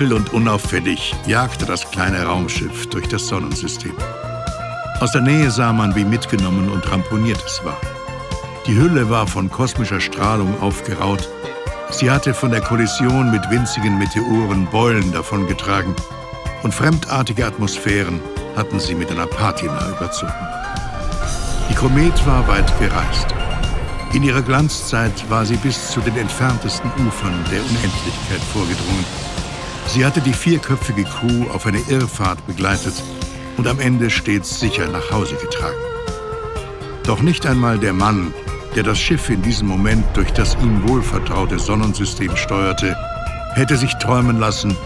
Dunkel und unauffällig jagte das kleine Raumschiff durch das Sonnensystem. Aus der Nähe sah man, wie mitgenommen und ramponiert es war. Die Hülle war von kosmischer Strahlung aufgeraut. Sie hatte von der Kollision mit winzigen Meteoren Beulen davongetragen und fremdartige Atmosphären hatten sie mit einer Patina überzogen. Die Komet war weit gereist. In ihrer Glanzzeit war sie bis zu den entferntesten Ufern der Unendlichkeit vorgedrungen. Sie hatte die vierköpfige Crew auf eine Irrfahrt begleitet und am Ende stets sicher nach Hause getragen. Doch nicht einmal der Mann, der das Schiff in diesem Moment durch das ihm wohlvertraute Sonnensystem steuerte, hätte sich träumen lassen,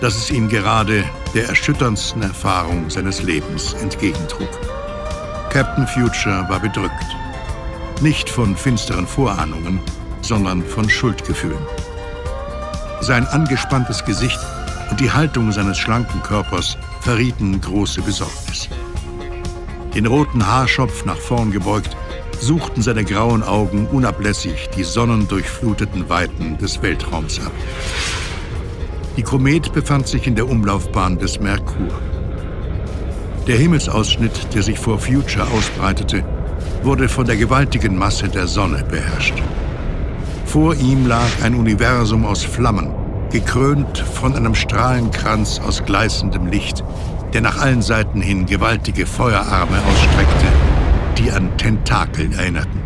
dass es ihm gerade der erschütterndsten Erfahrung seines Lebens entgegentrug. Captain Future war bedrückt. Nicht von finsteren Vorahnungen, sondern von Schuldgefühlen. Sein angespanntes Gesicht und die Haltung seines schlanken Körpers verrieten große Besorgnis. Den roten Haarschopf nach vorn gebeugt, suchten seine grauen Augen unablässig die sonnendurchfluteten Weiten des Weltraums ab. Die Komet befand sich in der Umlaufbahn des Merkur. Der Himmelsausschnitt, der sich vor Future ausbreitete, wurde von der gewaltigen Masse der Sonne beherrscht. Vor ihm lag ein Universum aus Flammen, gekrönt von einem Strahlenkranz aus gleißendem Licht, der nach allen Seiten hin gewaltige Feuerarme ausstreckte, die an Tentakel erinnerten.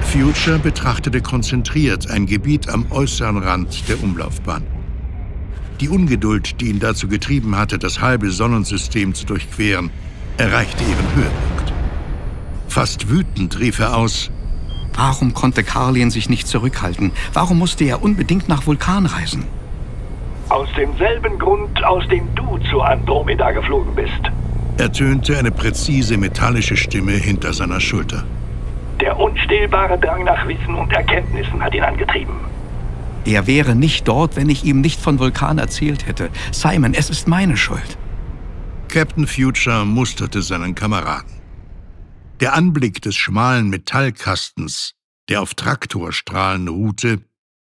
Future betrachtete konzentriert ein Gebiet am äußeren Rand der Umlaufbahn. Die Ungeduld, die ihn dazu getrieben hatte, das halbe Sonnensystem zu durchqueren, erreichte ihren Höhepunkt. Fast wütend rief er aus: Warum konnte Carlin sich nicht zurückhalten? Warum musste er unbedingt nach Vulkan reisen? Aus demselben Grund, aus dem du zu Andromeda geflogen bist, ertönte eine präzise metallische Stimme hinter seiner Schulter. Der unstillbare Drang nach Wissen und Erkenntnissen hat ihn angetrieben. Er wäre nicht dort, wenn ich ihm nicht von Vulkan erzählt hätte. Simon, es ist meine Schuld. Captain Future musterte seinen Kameraden. Der Anblick des schmalen Metallkastens, der auf Traktorstrahlen ruhte,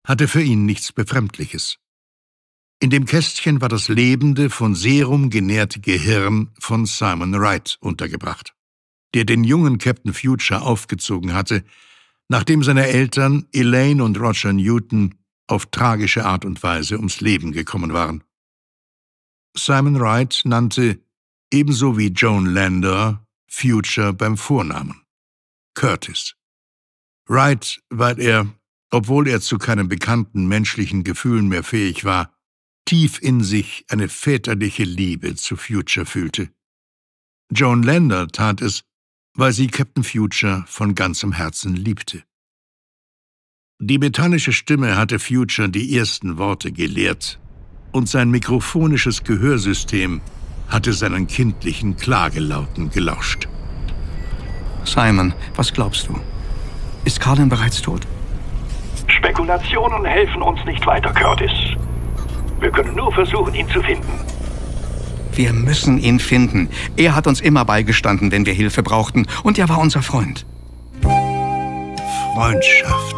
hatte für ihn nichts Befremdliches. In dem Kästchen war das lebende, von Serum genährte Gehirn von Simon Wright untergebracht, der den jungen Captain Future aufgezogen hatte, nachdem seine Eltern Elaine und Roger Newton auf tragische Art und Weise ums Leben gekommen waren. Simon Wright nannte, ebenso wie Joan Lander, Future beim Vornamen. Curtis. Wright, weil er, obwohl er zu keinen bekannten menschlichen Gefühlen mehr fähig war, tief in sich eine väterliche Liebe zu Future fühlte. Joan Lander tat es, weil sie Captain Future von ganzem Herzen liebte. Die metallische Stimme hatte Future die ersten Worte gelehrt und sein mikrofonisches Gehörsystem hatte seinen kindlichen Klagelauten gelauscht. Simon, was glaubst du? Ist Carlin bereits tot? Spekulationen helfen uns nicht weiter, Curtis. Wir können nur versuchen, ihn zu finden. Wir müssen ihn finden. Er hat uns immer beigestanden, wenn wir Hilfe brauchten. Und er war unser Freund. Freundschaft.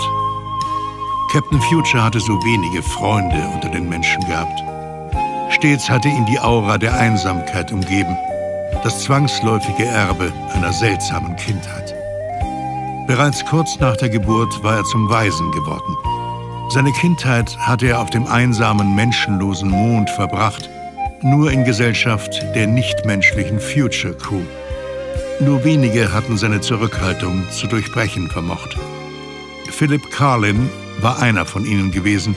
Captain Future hatte so wenige Freunde unter den Menschen gehabt. Stets hatte ihn die Aura der Einsamkeit umgeben, das zwangsläufige Erbe einer seltsamen Kindheit. Bereits kurz nach der Geburt war er zum Waisen geworden. Seine Kindheit hatte er auf dem einsamen, menschenlosen Mond verbracht, nur in Gesellschaft der nichtmenschlichen Future-Crew. Nur wenige hatten seine Zurückhaltung zu durchbrechen vermocht. Philip Carlin war einer von ihnen gewesen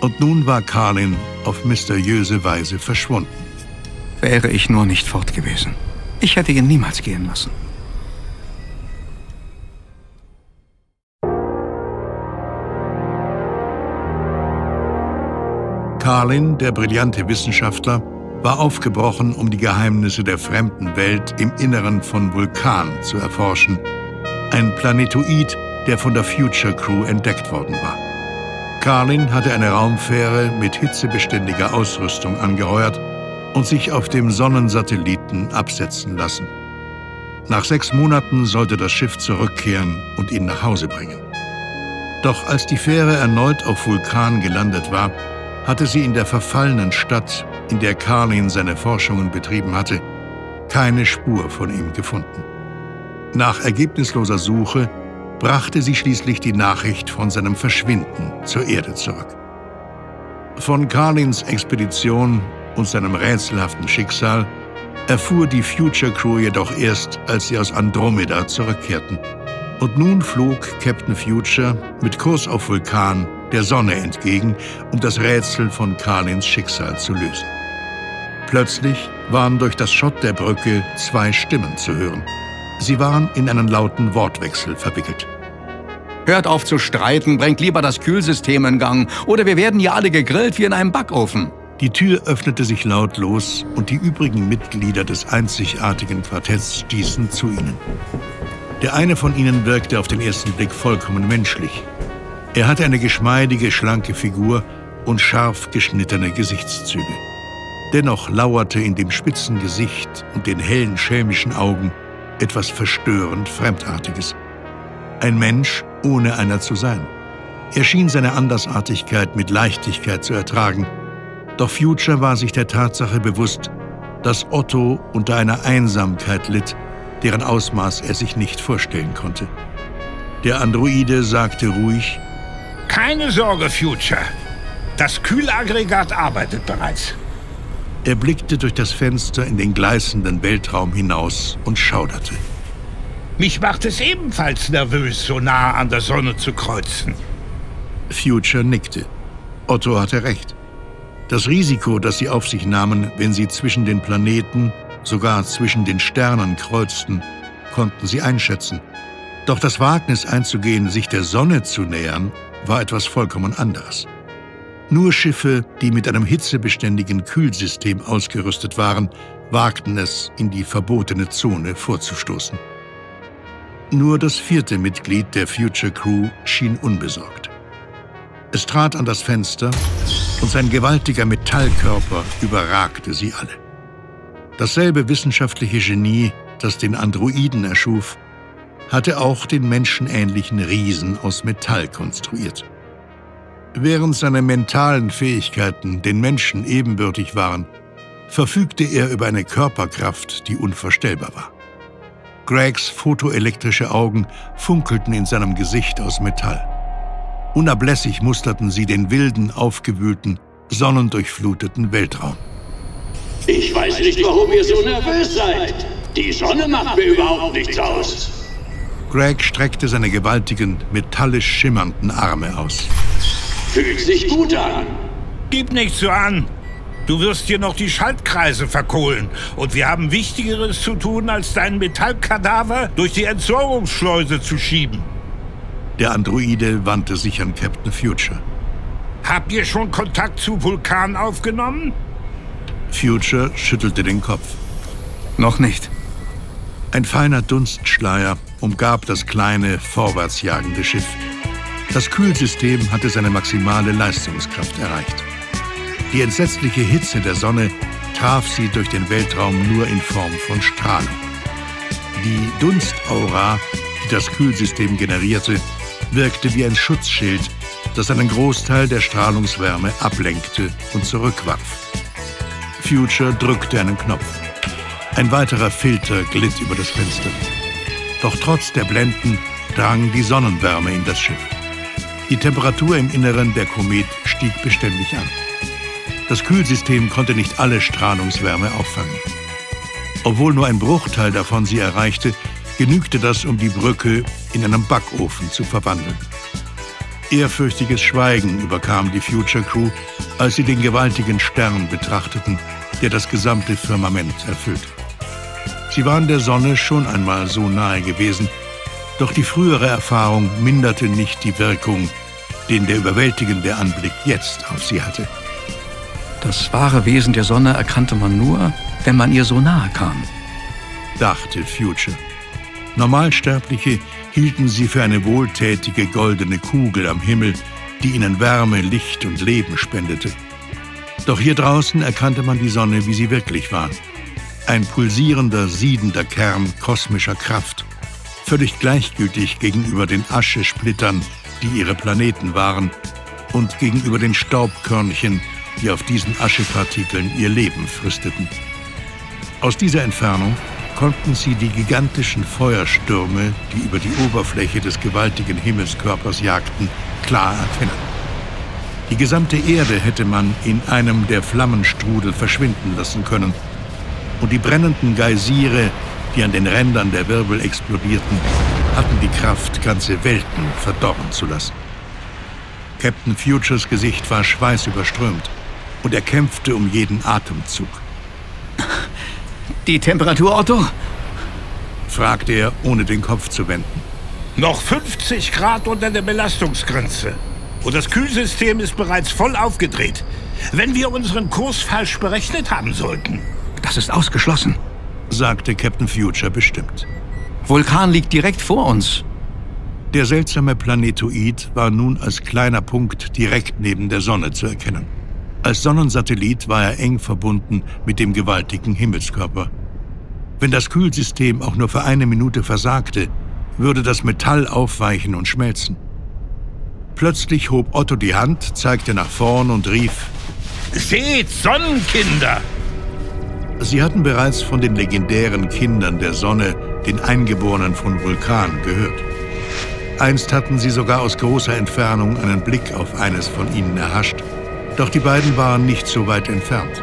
und nun war Carlin auf mysteriöse Weise verschwunden. Wäre ich nur nicht fort gewesen. Ich hätte ihn niemals gehen lassen. Carlin, der brillante Wissenschaftler, war aufgebrochen, um die Geheimnisse der fremden Welt im Inneren von Vulkan zu erforschen. Ein Planetoid, der von der Future Crew entdeckt worden war. Carlin hatte eine Raumfähre mit hitzebeständiger Ausrüstung angeheuert und sich auf dem Sonnensatelliten absetzen lassen. Nach 6 Monaten sollte das Schiff zurückkehren und ihn nach Hause bringen. Doch als die Fähre erneut auf Vulkan gelandet war, hatte sie in der verfallenen Stadt, in der Carlin seine Forschungen betrieben hatte, keine Spur von ihm gefunden. Nach ergebnisloser Suche brachte sie schließlich die Nachricht von seinem Verschwinden zur Erde zurück. Von Carlins Expedition und seinem rätselhaften Schicksal erfuhr die Future-Crew jedoch erst, als sie aus Andromeda zurückkehrten. Und nun flog Captain Future mit Kurs auf Vulkan der Sonne entgegen, um das Rätsel von Carlins Schicksal zu lösen. Plötzlich waren durch das Schott der Brücke zwei Stimmen zu hören. Sie waren in einen lauten Wortwechsel verwickelt. Hört auf zu streiten, bringt lieber das Kühlsystem in Gang, oder wir werden hier alle gegrillt wie in einem Backofen. Die Tür öffnete sich lautlos und die übrigen Mitglieder des einzigartigen Quartetts stießen zu ihnen. Der eine von ihnen wirkte auf den ersten Blick vollkommen menschlich. Er hatte eine geschmeidige, schlanke Figur und scharf geschnittene Gesichtszüge. Dennoch lauerte in dem spitzen Gesicht und den hellen, schelmischen Augen etwas verstörend Fremdartiges. Ein Mensch, ohne einer zu sein. Er schien seine Andersartigkeit mit Leichtigkeit zu ertragen. Doch Future war sich der Tatsache bewusst, dass Otto unter einer Einsamkeit litt, deren Ausmaß er sich nicht vorstellen konnte. Der Androide sagte ruhig: Keine Sorge, Future. Das Kühlaggregat arbeitet bereits. Er blickte durch das Fenster in den gleißenden Weltraum hinaus und schauderte. Mich macht es ebenfalls nervös, so nah an der Sonne zu kreuzen. Future nickte. Otto hatte recht. Das Risiko, das sie auf sich nahmen, wenn sie zwischen den Planeten, sogar zwischen den Sternen kreuzten, konnten sie einschätzen. Doch das Wagnis einzugehen, sich der Sonne zu nähern, war etwas vollkommen anderes. Nur Schiffe, die mit einem hitzebeständigen Kühlsystem ausgerüstet waren, wagten es, in die verbotene Zone vorzustoßen. Nur das vierte Mitglied der Future-Crew schien unbesorgt. Es trat an das Fenster und sein gewaltiger Metallkörper überragte sie alle. Dasselbe wissenschaftliche Genie, das den Androiden erschuf, hatte auch den menschenähnlichen Riesen aus Metall konstruiert. Während seine mentalen Fähigkeiten den Menschen ebenbürtig waren, verfügte er über eine Körperkraft, die unvorstellbar war. Gregs fotoelektrische Augen funkelten in seinem Gesicht aus Metall. Unablässig musterten sie den wilden, aufgewühlten, sonnendurchfluteten Weltraum. Ich weiß nicht, warum ihr so nervös seid. Die Sonne macht mir überhaupt nichts aus. Greg streckte seine gewaltigen, metallisch schimmernden Arme aus. Fühlt sich gut an. Gib nichts so an. Du wirst hier noch die Schaltkreise verkohlen. Und wir haben Wichtigeres zu tun, als deinen Metallkadaver durch die Entsorgungsschleuse zu schieben. Der Androide wandte sich an Captain Future. Habt ihr schon Kontakt zu Vulkan aufgenommen? Future schüttelte den Kopf. Noch nicht. Ein feiner Dunstschleier umgab das kleine, vorwärtsjagende Schiff. Das Kühlsystem hatte seine maximale Leistungskraft erreicht. Die entsetzliche Hitze der Sonne traf sie durch den Weltraum nur in Form von Strahlung. Die Dunstaura, die das Kühlsystem generierte, wirkte wie ein Schutzschild, das einen Großteil der Strahlungswärme ablenkte und zurückwarf. Future drückte einen Knopf. Ein weiterer Filter glitt über das Fenster. Doch trotz der Blenden drang die Sonnenwärme in das Schiff. Die Temperatur im Inneren der Komet stieg beständig an. Das Kühlsystem konnte nicht alle Strahlungswärme auffangen. Obwohl nur ein Bruchteil davon sie erreichte, genügte das, um die Brücke in einen Backofen zu verwandeln. Ehrfürchtiges Schweigen überkam die Future-Crew, als sie den gewaltigen Stern betrachteten, der das gesamte Firmament erfüllte. Sie waren der Sonne schon einmal so nahe gewesen, doch die frühere Erfahrung minderte nicht die Wirkung, den der überwältigende Anblick jetzt auf sie hatte. Das wahre Wesen der Sonne erkannte man nur, wenn man ihr so nahe kam, dachte Future. Normalsterbliche hielten sie für eine wohltätige goldene Kugel am Himmel, die ihnen Wärme, Licht und Leben spendete. Doch hier draußen erkannte man die Sonne, wie sie wirklich war. Ein pulsierender, siedender Kern kosmischer Kraft, völlig gleichgültig gegenüber den Aschesplittern, die ihre Planeten waren, und gegenüber den Staubkörnchen, die auf diesen Aschepartikeln ihr Leben fristeten. Aus dieser Entfernung konnten sie die gigantischen Feuerstürme, die über die Oberfläche des gewaltigen Himmelskörpers jagten, klar erkennen. Die gesamte Erde hätte man in einem der Flammenstrudel verschwinden lassen können. Und die brennenden Geysire, die an den Rändern der Wirbel explodierten, hatten die Kraft, ganze Welten verdorren zu lassen. Captain Futures Gesicht war schweißüberströmt und er kämpfte um jeden Atemzug. Die Temperatur, Otto? Fragte er, ohne den Kopf zu wenden. Noch 50 Grad unter der Belastungsgrenze. Und das Kühlsystem ist bereits voll aufgedreht. Wenn wir unseren Kurs falsch berechnet haben sollten. Das ist ausgeschlossen, sagte Captain Future bestimmt. Vulkan liegt direkt vor uns. Der seltsame Planetoid war nun als kleiner Punkt direkt neben der Sonne zu erkennen. Als Sonnensatellit war er eng verbunden mit dem gewaltigen Himmelskörper. Wenn das Kühlsystem auch nur für eine Minute versagte, würde das Metall aufweichen und schmelzen. Plötzlich hob Otto die Hand, zeigte nach vorn und rief: Seht, Sonnenkinder! Sie hatten bereits von den legendären Kindern der Sonne, den Eingeborenen von Vulkan, gehört. Einst hatten sie sogar aus großer Entfernung einen Blick auf eines von ihnen erhascht. Doch die beiden waren nicht so weit entfernt.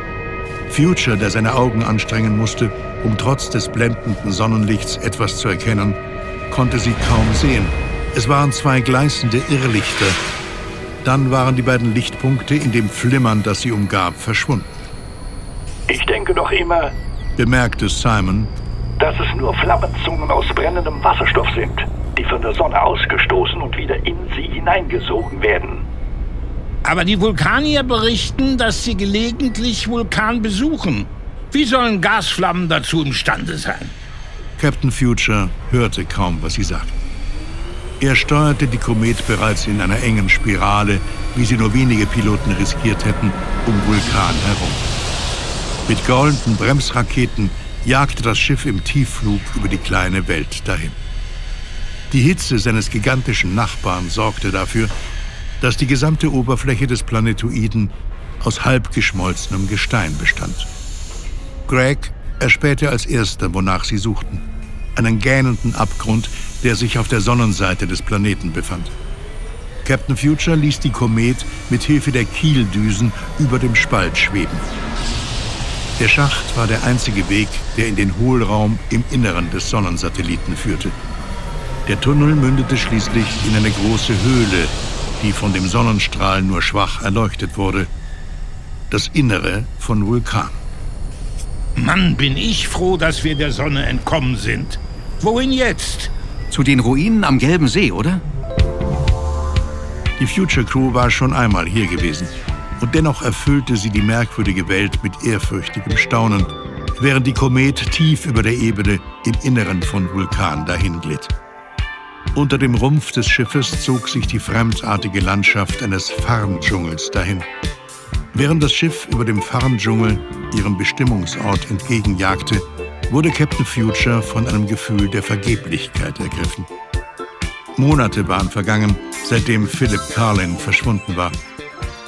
Future, der seine Augen anstrengen musste, um trotz des blendenden Sonnenlichts etwas zu erkennen, konnte sie kaum sehen. Es waren zwei gleißende Irrlichter. Dann waren die beiden Lichtpunkte in dem Flimmern, das sie umgab, verschwunden. Ich denke doch immer, bemerkte Simon, dass es nur Flammenzungen aus brennendem Wasserstoff sind, die von der Sonne ausgestoßen und wieder in sie hineingesogen werden. Aber die Vulkanier berichten, dass sie gelegentlich Vulkan besuchen. Wie sollen Gasflammen dazu imstande sein? Captain Future hörte kaum, was sie sagten. Er steuerte die Komet bereits in einer engen Spirale, wie sie nur wenige Piloten riskiert hätten, um Vulkan herum. Mit grollenden Bremsraketen jagte das Schiff im Tiefflug über die kleine Welt dahin. Die Hitze seines gigantischen Nachbarn sorgte dafür, dass die gesamte Oberfläche des Planetoiden aus halbgeschmolzenem Gestein bestand. Greg erspähte als Erster, wonach sie suchten, einen gähnenden Abgrund, der sich auf der Sonnenseite des Planeten befand. Captain Future ließ die Komet mit Hilfe der Kieldüsen über dem Spalt schweben. Der Schacht war der einzige Weg, der in den Hohlraum im Inneren des Sonnensatelliten führte. Der Tunnel mündete schließlich in eine große Höhle, die von dem Sonnenstrahl nur schwach erleuchtet wurde. Das Innere von Vulkan. Mann, bin ich froh, dass wir der Sonne entkommen sind. Wohin jetzt? Zu den Ruinen am Gelben See, oder? Die Future-Crew war schon einmal hier gewesen. Und dennoch erfüllte sie die merkwürdige Welt mit ehrfürchtigem Staunen, während die Komet tief über der Ebene im Inneren von Vulkan dahinglitt. Unter dem Rumpf des Schiffes zog sich die fremdartige Landschaft eines Farndschungels dahin. Während das Schiff über dem Farndschungel ihrem Bestimmungsort entgegenjagte, wurde Captain Future von einem Gefühl der Vergeblichkeit ergriffen. Monate waren vergangen, seitdem Philip Carlin verschwunden war.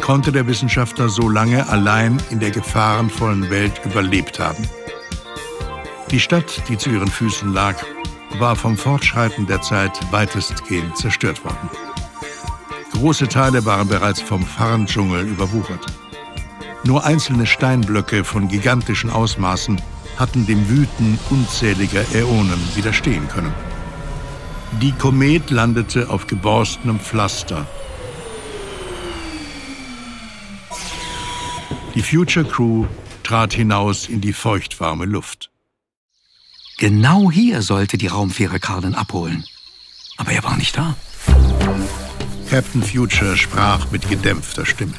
Konnte der Wissenschaftler so lange allein in der gefahrenvollen Welt überlebt haben? Die Stadt, die zu ihren Füßen lag, war vom Fortschreiten der Zeit weitestgehend zerstört worden. Große Teile waren bereits vom Farndschungel überwuchert. Nur einzelne Steinblöcke von gigantischen Ausmaßen hatten dem Wüten unzähliger Äonen widerstehen können. Die Komet landete auf geborstenem Pflaster. Die Future-Crew trat hinaus in die feuchtwarme Luft. Genau hier sollte die Raumfähre Carlin abholen. Aber er war nicht da. Captain Future sprach mit gedämpfter Stimme.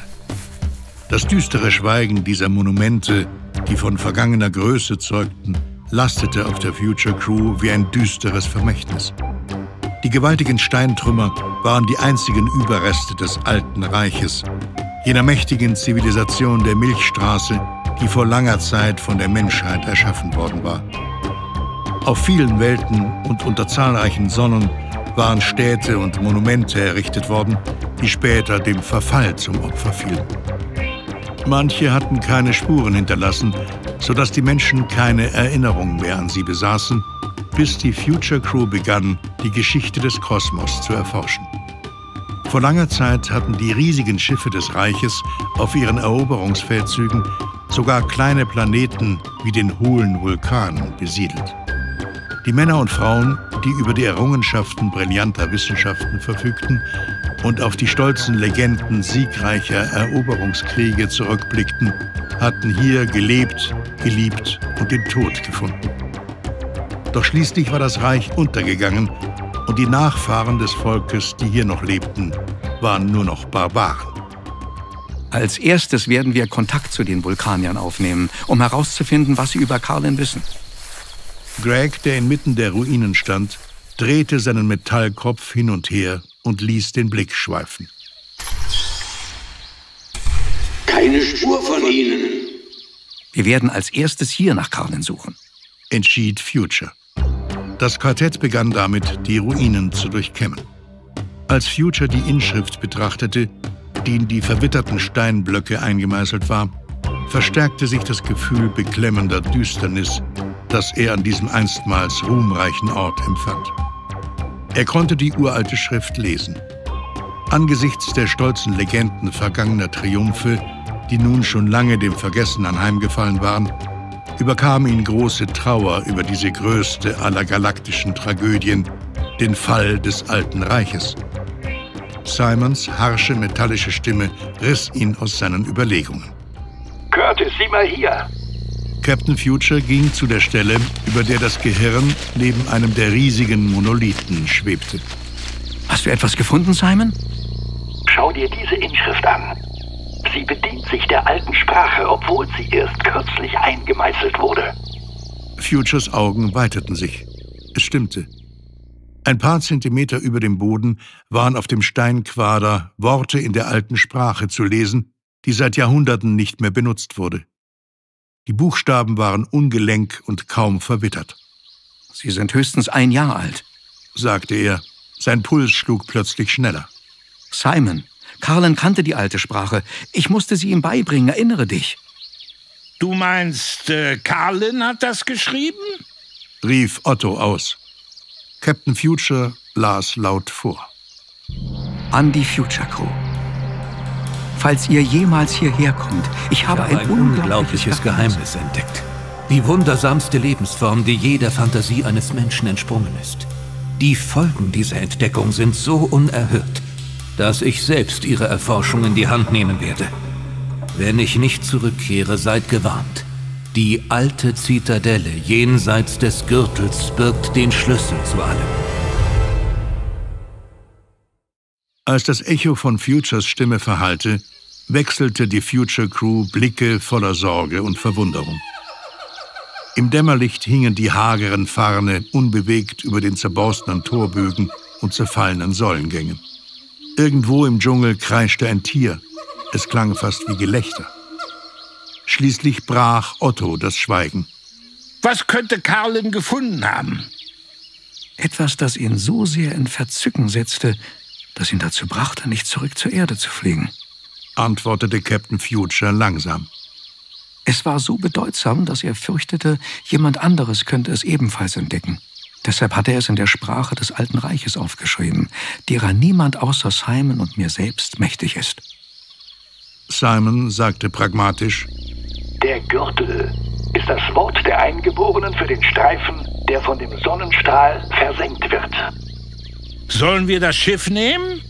Das düstere Schweigen dieser Monumente, die von vergangener Größe zeugten, lastete auf der Future-Crew wie ein düsteres Vermächtnis. Die gewaltigen Steintrümmer waren die einzigen Überreste des alten Reiches, jener mächtigen Zivilisation der Milchstraße, die vor langer Zeit von der Menschheit erschaffen worden war. Auf vielen Welten und unter zahlreichen Sonnen waren Städte und Monumente errichtet worden, die später dem Verfall zum Opfer fielen. Manche hatten keine Spuren hinterlassen, sodass die Menschen keine Erinnerung mehr an sie besaßen, bis die Future-Crew begann, die Geschichte des Kosmos zu erforschen. Vor langer Zeit hatten die riesigen Schiffe des Reiches auf ihren Eroberungsfeldzügen sogar kleine Planeten wie den hohlen Vulkan besiedelt. Die Männer und Frauen, die über die Errungenschaften brillanter Wissenschaften verfügten und auf die stolzen Legenden siegreicher Eroberungskriege zurückblickten, hatten hier gelebt, geliebt und den Tod gefunden. Doch schließlich war das Reich untergegangen und die Nachfahren des Volkes, die hier noch lebten, waren nur noch Barbaren. Als erstes werden wir Kontakt zu den Vulkaniern aufnehmen, um herauszufinden, was sie über Carlin wissen. Greg, der inmitten der Ruinen stand, drehte seinen Metallkopf hin und her und ließ den Blick schweifen. Keine Spur von ihnen. Wir werden als erstes hier nach Carlin suchen, entschied Future. Das Quartett begann damit, die Ruinen zu durchkämmen. Als Future die Inschrift betrachtete, die in die verwitterten Steinblöcke eingemeißelt war, verstärkte sich das Gefühl beklemmender Düsternis, das er an diesem einstmals ruhmreichen Ort empfand. Er konnte die uralte Schrift lesen. Angesichts der stolzen Legenden vergangener Triumphe, die nun schon lange dem Vergessen anheimgefallen waren, überkam ihn große Trauer über diese größte aller galaktischen Tragödien, den Fall des Alten Reiches. Simons harsche, metallische Stimme riss ihn aus seinen Überlegungen. Curtis, sieh mal hier! Captain Future ging zu der Stelle, über der das Gehirn neben einem der riesigen Monolithen schwebte. Hast du etwas gefunden, Simon? Schau dir diese Inschrift an. Sie bedient sich der alten Sprache, obwohl sie erst kürzlich eingemeißelt wurde. Futures Augen weiteten sich. Es stimmte. Ein paar Zentimeter über dem Boden waren auf dem Steinquader Worte in der alten Sprache zu lesen, die seit Jahrhunderten nicht mehr benutzt wurde. Die Buchstaben waren ungelenk und kaum verwittert. Sie sind höchstens ein Jahr alt, sagte er. Sein Puls schlug plötzlich schneller. Simon, Carlin kannte die alte Sprache. Ich musste sie ihm beibringen, erinnere dich. Du meinst, Carlin hat das geschrieben? Rief Otto aus. Captain Future las laut vor. An die Future Crew. Falls ihr jemals hierher kommt, ich habe ein unglaubliches Geheimnis entdeckt. Die wundersamste Lebensform, die je der Fantasie eines Menschen entsprungen ist. Die Folgen dieser Entdeckung sind so unerhört, dass ich selbst ihre Erforschung in die Hand nehmen werde. Wenn ich nicht zurückkehre, seid gewarnt. Die alte Zitadelle jenseits des Gürtels birgt den Schlüssel zu allem. Als das Echo von Futures Stimme verhallte, wechselte die Future Crew Blicke voller Sorge und Verwunderung. Im Dämmerlicht hingen die hageren Farne unbewegt über den zerborstenen Torbögen und zerfallenen Säulengängen. Irgendwo im Dschungel kreischte ein Tier. Es klang fast wie Gelächter. Schließlich brach Otto das Schweigen. Was könnte Carlin gefunden haben? Etwas, das ihn so sehr in Verzücken setzte, dass ihn dazu brachte, nicht zurück zur Erde zu fliegen, antwortete Captain Future langsam. Es war so bedeutsam, dass er fürchtete, jemand anderes könnte es ebenfalls entdecken. Deshalb hatte er es in der Sprache des Alten Reiches aufgeschrieben, derer niemand außer Simon und mir selbst mächtig ist. Simon sagte pragmatisch, der Gürtel ist das Wort der Eingeborenen für den Streifen, der von dem Sonnenstrahl versenkt wird. Sollen wir das Schiff nehmen?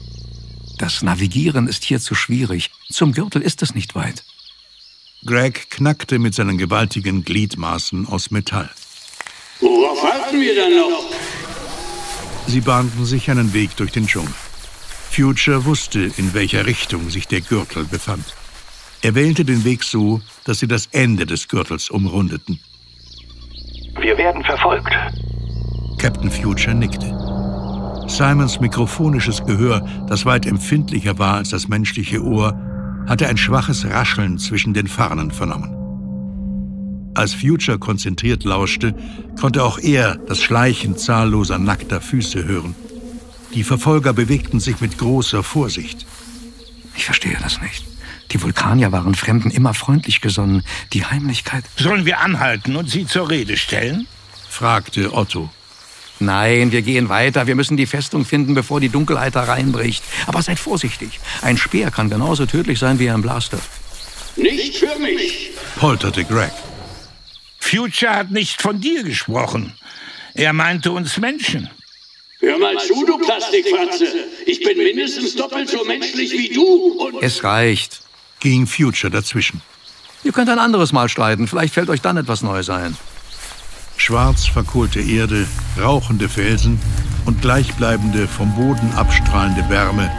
Das Navigieren ist hier zu schwierig. Zum Gürtel ist es nicht weit. Greg knackte mit seinen gewaltigen Gliedmaßen aus Metall. Worauf warten wir denn noch? Sie bahnten sich einen Weg durch den Dschungel. Future wusste, in welcher Richtung sich der Gürtel befand. Er wählte den Weg so, dass sie das Ende des Gürtels umrundeten. Wir werden verfolgt. Captain Future nickte. Simons mikrofonisches Gehör, das weit empfindlicher war als das menschliche Ohr, hatte ein schwaches Rascheln zwischen den Farnen vernommen. Als Future konzentriert lauschte, konnte auch er das Schleichen zahlloser nackter Füße hören. Die Verfolger bewegten sich mit großer Vorsicht. Ich verstehe das nicht. Die Vulkanier waren Fremden immer freundlich gesonnen. Die Heimlichkeit... Sollen wir anhalten und sie zur Rede stellen? Fragte Otto. Nein, wir gehen weiter. Wir müssen die Festung finden, bevor die Dunkelheit hereinbricht. Aber seid vorsichtig. Ein Speer kann genauso tödlich sein wie ein Blaster. Nicht für mich, polterte Greg. Future hat nicht von dir gesprochen. Er meinte uns Menschen. Hör mal zu, du Plastikfratze. Ich bin mindestens doppelt so menschlich wie du und... Es reicht, ging Future dazwischen. Ihr könnt ein anderes Mal streiten. Vielleicht fällt euch dann etwas Neues ein. Schwarz verkohlte Erde, rauchende Felsen und gleichbleibende, vom Boden abstrahlende Wärme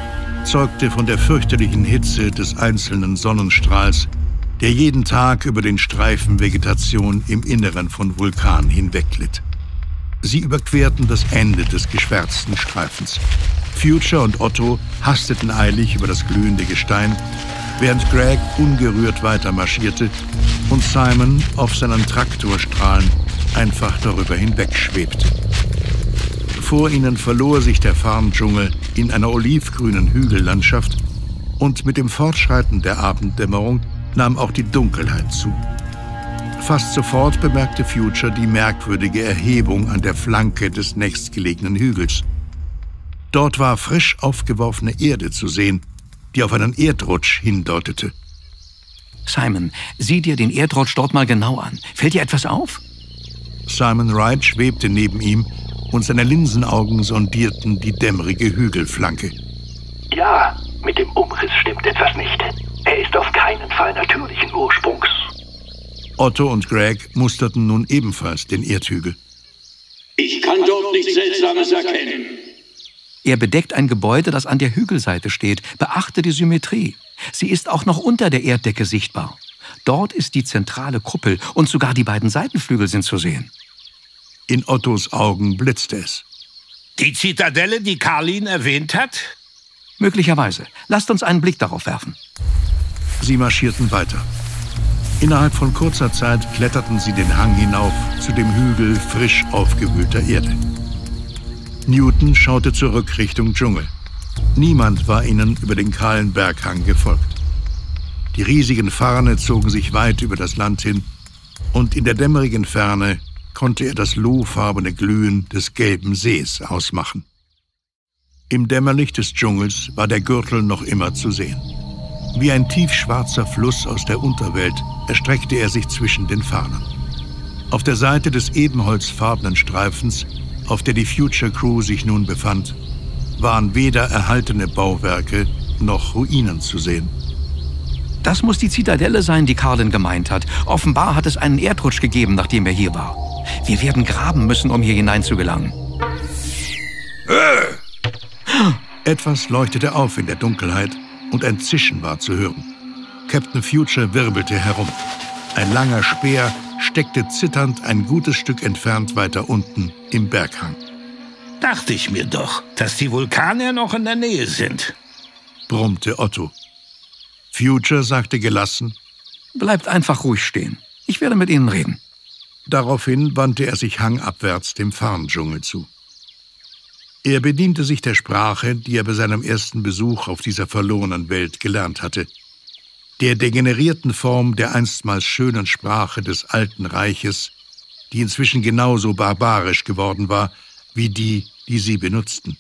zeugte von der fürchterlichen Hitze des einzelnen Sonnenstrahls, der jeden Tag über den Streifen Vegetation im Inneren von Vulkan hinwegglitt. Sie überquerten das Ende des geschwärzten Streifens. Future und Otto hasteten eilig über das glühende Gestein, während Greg ungerührt weitermarschierte und Simon auf seinen Traktorstrahlen einfach darüber hinwegschwebte. Vor ihnen verlor sich der Farmdschungel in einer olivgrünen Hügellandschaft und mit dem Fortschreiten der Abenddämmerung nahm auch die Dunkelheit zu. Fast sofort bemerkte Future die merkwürdige Erhebung an der Flanke des nächstgelegenen Hügels. Dort war frisch aufgeworfene Erde zu sehen, die auf einen Erdrutsch hindeutete. Simon, sieh dir den Erdrutsch dort mal genau an. Fällt dir etwas auf? Simon Wright schwebte neben ihm und seine Linsenaugen sondierten die dämmerige Hügelflanke. Ja, mit dem Umriss stimmt etwas nicht. Er ist auf keinen Fall natürlichen Ursprungs. Otto und Greg musterten nun ebenfalls den Erdhügel. Ich kann dort nichts Seltsames erkennen. Er bedeckt ein Gebäude, das an der Hügelseite steht. Beachte die Symmetrie. Sie ist auch noch unter der Erddecke sichtbar. Dort ist die zentrale Kuppel und sogar die beiden Seitenflügel sind zu sehen. In Ottos Augen blitzte es. Die Zitadelle, die Carlin erwähnt hat? Möglicherweise. Lasst uns einen Blick darauf werfen. Sie marschierten weiter. Innerhalb von kurzer Zeit kletterten sie den Hang hinauf zu dem Hügel frisch aufgewühlter Erde. Newton schaute zurück Richtung Dschungel. Niemand war ihnen über den kahlen Berghang gefolgt. Die riesigen Farne zogen sich weit über das Land hin und in der dämmerigen Ferne konnte er das lohfarbene Glühen des gelben Sees ausmachen. Im Dämmerlicht des Dschungels war der Gürtel noch immer zu sehen. Wie ein tiefschwarzer Fluss aus der Unterwelt erstreckte er sich zwischen den Farnen. Auf der Seite des ebenholzfarbenen Streifens, auf der die Future-Crew sich nun befand, waren weder erhaltene Bauwerke noch Ruinen zu sehen. Das muss die Zitadelle sein, die Carlin gemeint hat. Offenbar hat es einen Erdrutsch gegeben, nachdem er hier war. Wir werden graben müssen, um hier hinein zu gelangen. Etwas leuchtete auf in der Dunkelheit und ein Zischen war zu hören. Captain Future wirbelte herum. Ein langer Speer steckte zitternd ein gutes Stück entfernt weiter unten im Berghang. Dachte ich mir doch, dass die Vulkanier noch in der Nähe sind, brummte Otto. Future sagte gelassen, »Bleibt einfach ruhig stehen. Ich werde mit Ihnen reden.« Daraufhin wandte er sich hangabwärts dem Farndschungel zu. Er bediente sich der Sprache, die er bei seinem ersten Besuch auf dieser verlorenen Welt gelernt hatte. Der degenerierten Form der einstmals schönen Sprache des alten Reiches, die inzwischen genauso barbarisch geworden war, wie die, die sie benutzten.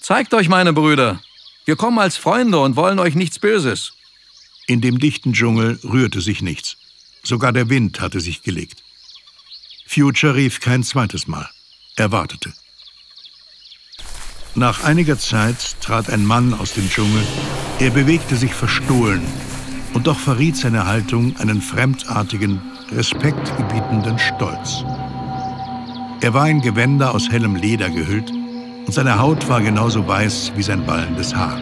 »Zeigt euch, meine Brüder. Wir kommen als Freunde und wollen euch nichts Böses.« In dem dichten Dschungel rührte sich nichts. Sogar der Wind hatte sich gelegt. Future rief kein zweites Mal. Er wartete. Nach einiger Zeit trat ein Mann aus dem Dschungel. Er bewegte sich verstohlen und doch verriet seine Haltung einen fremdartigen, respektgebietenden Stolz. Er war in Gewänder aus hellem Leder gehüllt und seine Haut war genauso weiß wie sein wallendes Haar.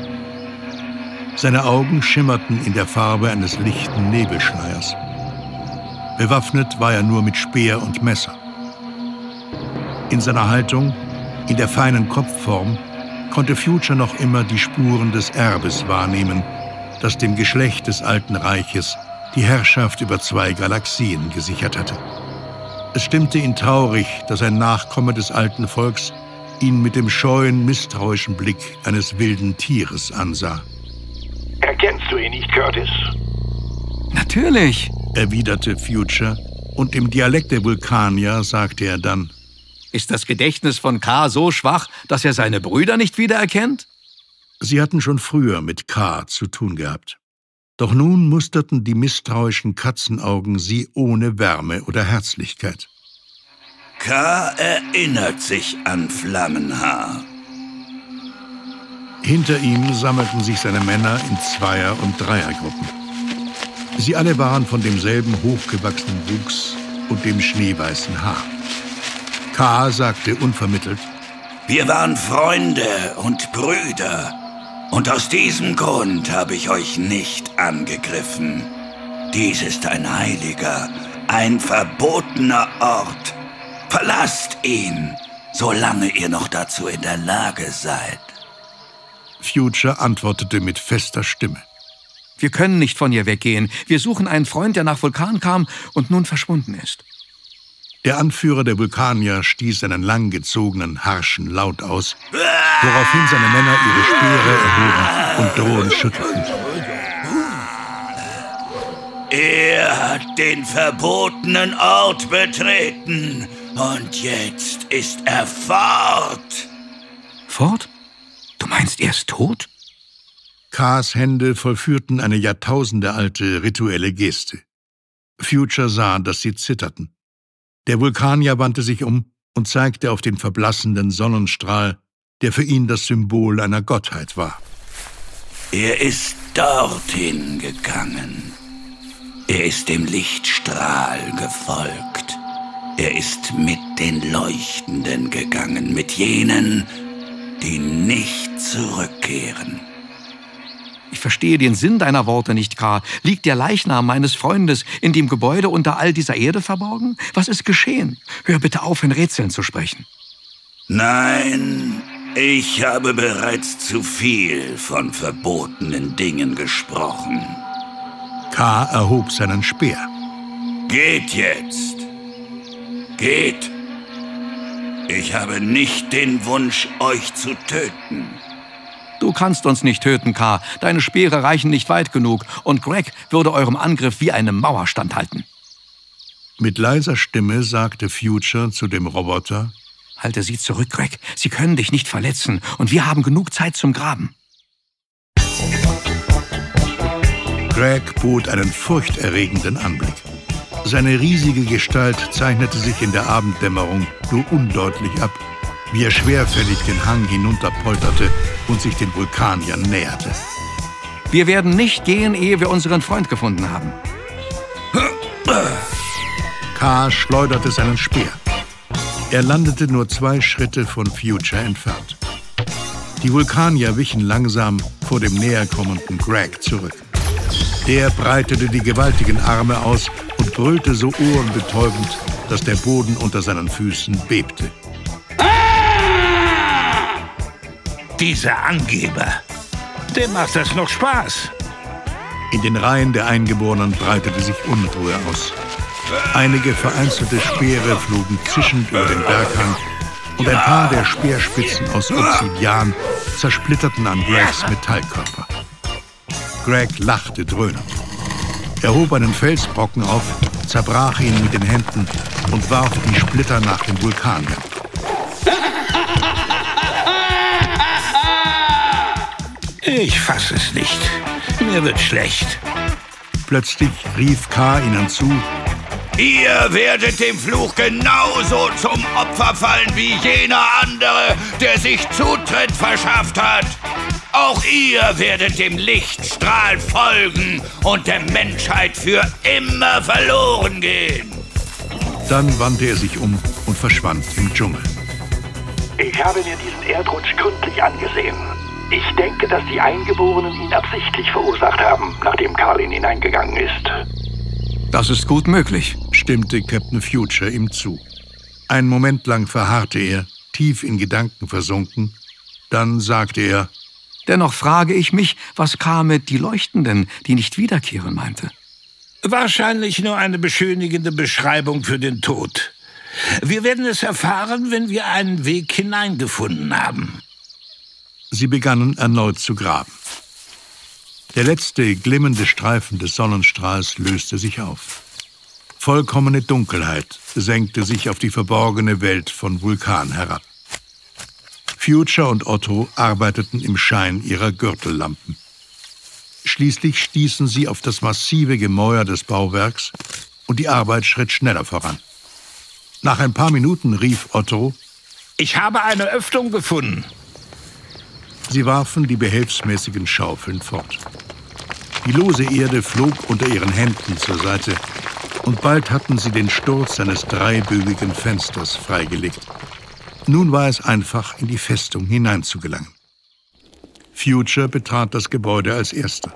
Seine Augen schimmerten in der Farbe eines lichten Nebelschleiers. Bewaffnet war er nur mit Speer und Messer. In seiner Haltung, in der feinen Kopfform, konnte Future noch immer die Spuren des Erbes wahrnehmen, das dem Geschlecht des Alten Reiches die Herrschaft über 2 Galaxien gesichert hatte. Es stimmte ihn traurig, dass ein Nachkomme des alten Volks ihn mit dem scheuen, misstrauischen Blick eines wilden Tieres ansah. Erkennst du ihn nicht, Curtis? Natürlich, erwiderte Future, und im Dialekt der Vulkanier sagte er dann: Ist das Gedächtnis von K. so schwach, dass er seine Brüder nicht wiedererkennt? Sie hatten schon früher mit K. zu tun gehabt. Doch nun musterten die misstrauischen Katzenaugen sie ohne Wärme oder Herzlichkeit. K. erinnert sich an Flammenhaar. Hinter ihm sammelten sich seine Männer in Zweier- und Dreiergruppen. Sie alle waren von demselben hochgewachsenen Wuchs und dem schneeweißen Haar. K. sagte unvermittelt: Wir waren Freunde und Brüder. Und aus diesem Grund habe ich euch nicht angegriffen. Dies ist ein heiliger, ein verbotener Ort. Verlasst ihn, solange ihr noch dazu in der Lage seid. Future antwortete mit fester Stimme: Wir können nicht von hier weggehen. Wir suchen einen Freund, der nach Vulkan kam und nun verschwunden ist. Der Anführer der Vulkanier stieß einen langgezogenen, harschen Laut aus, woraufhin seine Männer ihre Speere erhoben und drohend schüttelten. Er hat den verbotenen Ort betreten und jetzt ist er fort. Fort? Du meinst, er ist tot? K.s Hände vollführten eine jahrtausendealte rituelle Geste. Future sah, dass sie zitterten. Der Vulkanier wandte sich um und zeigte auf den verblassenden Sonnenstrahl, der für ihn das Symbol einer Gottheit war. Er ist dorthin gegangen. Er ist dem Lichtstrahl gefolgt. Er ist mit den Leuchtenden gegangen, mit jenen, die nicht zurückkehren. Ich verstehe den Sinn deiner Worte nicht, K. Liegt der Leichnam meines Freundes in dem Gebäude unter all dieser Erde verborgen? Was ist geschehen? Hör bitte auf, in Rätseln zu sprechen. Nein, ich habe bereits zu viel von verbotenen Dingen gesprochen. K. erhob seinen Speer. Geht jetzt. Geht. Ich habe nicht den Wunsch, euch zu töten. Du kannst uns nicht töten, K. Deine Speere reichen nicht weit genug und Greg würde eurem Angriff wie eine Mauer standhalten. Mit leiser Stimme sagte Future zu dem Roboter: Halte sie zurück, Greg. Sie können dich nicht verletzen und wir haben genug Zeit zum Graben. Greg bot einen furchterregenden Anblick. Seine riesige Gestalt zeichnete sich in der Abenddämmerung nur undeutlich ab, wie er schwerfällig den Hang hinunterpolterte und sich den Vulkaniern näherte. Wir werden nicht gehen, ehe wir unseren Freund gefunden haben. K. schleuderte seinen Speer. Er landete nur 2 Schritte von Future entfernt. Die Vulkanier wichen langsam vor dem näherkommenden Greg zurück. Der breitete die gewaltigen Arme aus und brüllte so ohrenbetäubend, dass der Boden unter seinen Füßen bebte. Dieser Angeber, dem macht das noch Spaß. In den Reihen der Eingeborenen breitete sich Unruhe aus. Einige vereinzelte Speere flogen zischend über den Berghang und ein paar der Speerspitzen aus Obsidian zersplitterten an Gregs Metallkörper. Greg lachte dröhnend. Er hob einen Felsbrocken auf, zerbrach ihn mit den Händen und warf die Splitter nach dem Vulkan. Ich fasse es nicht. Mir wird schlecht. Plötzlich rief K. ihnen zu: Ihr werdet dem Fluch genauso zum Opfer fallen wie jener andere, der sich Zutritt verschafft hat. Auch ihr werdet dem Lichtstrahl folgen und der Menschheit für immer verloren gehen. Dann wandte er sich um und verschwand im Dschungel. Ich habe mir diesen Erdrutsch gründlich angesehen. Ich denke, dass die Eingeborenen ihn absichtlich verursacht haben, nachdem Carlin hineingegangen ist. Das ist gut möglich, stimmte Captain Future ihm zu. Einen Moment lang verharrte er, tief in Gedanken versunken. Dann sagte er: Dennoch frage ich mich, was K. mit die Leuchtenden, die nicht wiederkehren, meinte. Wahrscheinlich nur eine beschönigende Beschreibung für den Tod. Wir werden es erfahren, wenn wir einen Weg hineingefunden haben. Sie begannen erneut zu graben. Der letzte glimmende Streifen des Sonnenstrahls löste sich auf. Vollkommene Dunkelheit senkte sich auf die verborgene Welt von Vulkan herab. Future und Otto arbeiteten im Schein ihrer Gürtellampen. Schließlich stießen sie auf das massive Gemäuer des Bauwerks und die Arbeit schritt schneller voran. Nach ein paar Minuten rief Otto: »Ich habe eine Öffnung gefunden!« Sie warfen die behelfsmäßigen Schaufeln fort. Die lose Erde flog unter ihren Händen zur Seite und bald hatten sie den Sturz eines dreibögigen Fensters freigelegt. Nun war es einfach, in die Festung hineinzugelangen. Future betrat das Gebäude als Erster.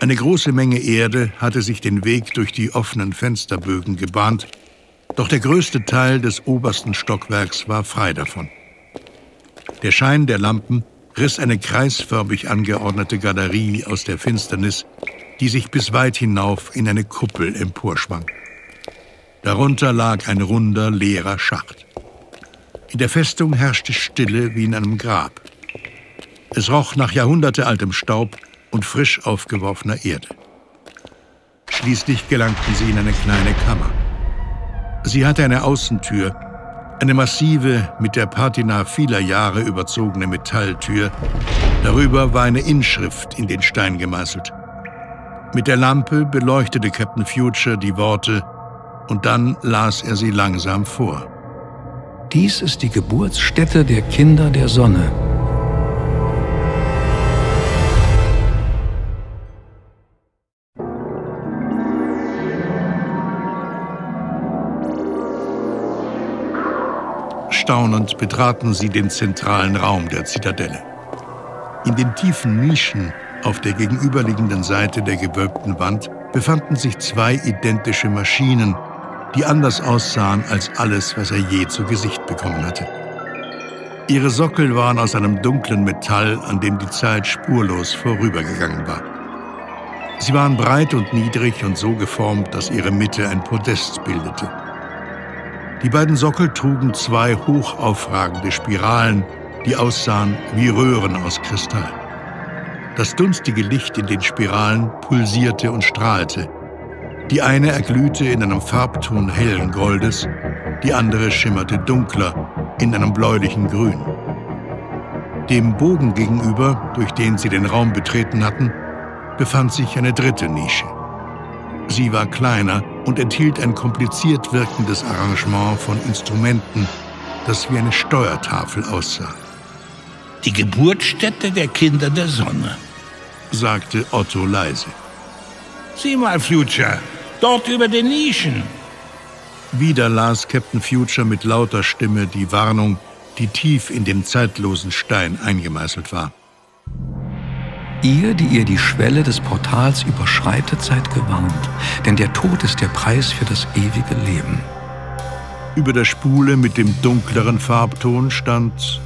Eine große Menge Erde hatte sich den Weg durch die offenen Fensterbögen gebahnt, doch der größte Teil des obersten Stockwerks war frei davon. Der Schein der Lampen riss eine kreisförmig angeordnete Galerie aus der Finsternis, die sich bis weit hinauf in eine Kuppel emporschwang. Darunter lag ein runder, leerer Schacht. In der Festung herrschte Stille wie in einem Grab. Es roch nach jahrhundertealtem Staub und frisch aufgeworfener Erde. Schließlich gelangten sie in eine kleine Kammer. Sie hatte eine Außentür, eine massive, mit der Patina vieler Jahre überzogene Metalltür. Darüber war eine Inschrift in den Stein gemeißelt. Mit der Lampe beleuchtete Captain Future die Worte und dann las er sie langsam vor. Dies ist die Geburtsstätte der Kinder der Sonne. Staunend betraten sie den zentralen Raum der Zitadelle. In den tiefen Nischen auf der gegenüberliegenden Seite der gewölbten Wand befanden sich zwei identische Maschinen, die anders aussahen als alles, was er je zu Gesicht bekommen hatte. Ihre Sockel waren aus einem dunklen Metall, an dem die Zeit spurlos vorübergegangen war. Sie waren breit und niedrig und so geformt, dass ihre Mitte ein Podest bildete. Die beiden Sockel trugen zwei hoch aufragende Spiralen, die aussahen wie Röhren aus Kristall. Das dunstige Licht in den Spiralen pulsierte und strahlte. Die eine erglühte in einem Farbton hellen Goldes, die andere schimmerte dunkler, in einem bläulichen Grün. Dem Bogen gegenüber, durch den sie den Raum betreten hatten, befand sich eine dritte Nische. Sie war kleiner und enthielt ein kompliziert wirkendes Arrangement von Instrumenten, das wie eine Steuertafel aussah. Die Geburtsstätte der Kinder der Sonne, sagte Otto leise. Sieh mal, Future, dort über den Nischen. Wieder las Captain Future mit lauter Stimme die Warnung, die tief in den zeitlosen Stein eingemeißelt war. Ihr, die ihr die Schwelle des Portals überschreitet, seid gewarnt, denn der Tod ist der Preis für das ewige Leben. Über der Spule mit dem dunkleren Farbton stand: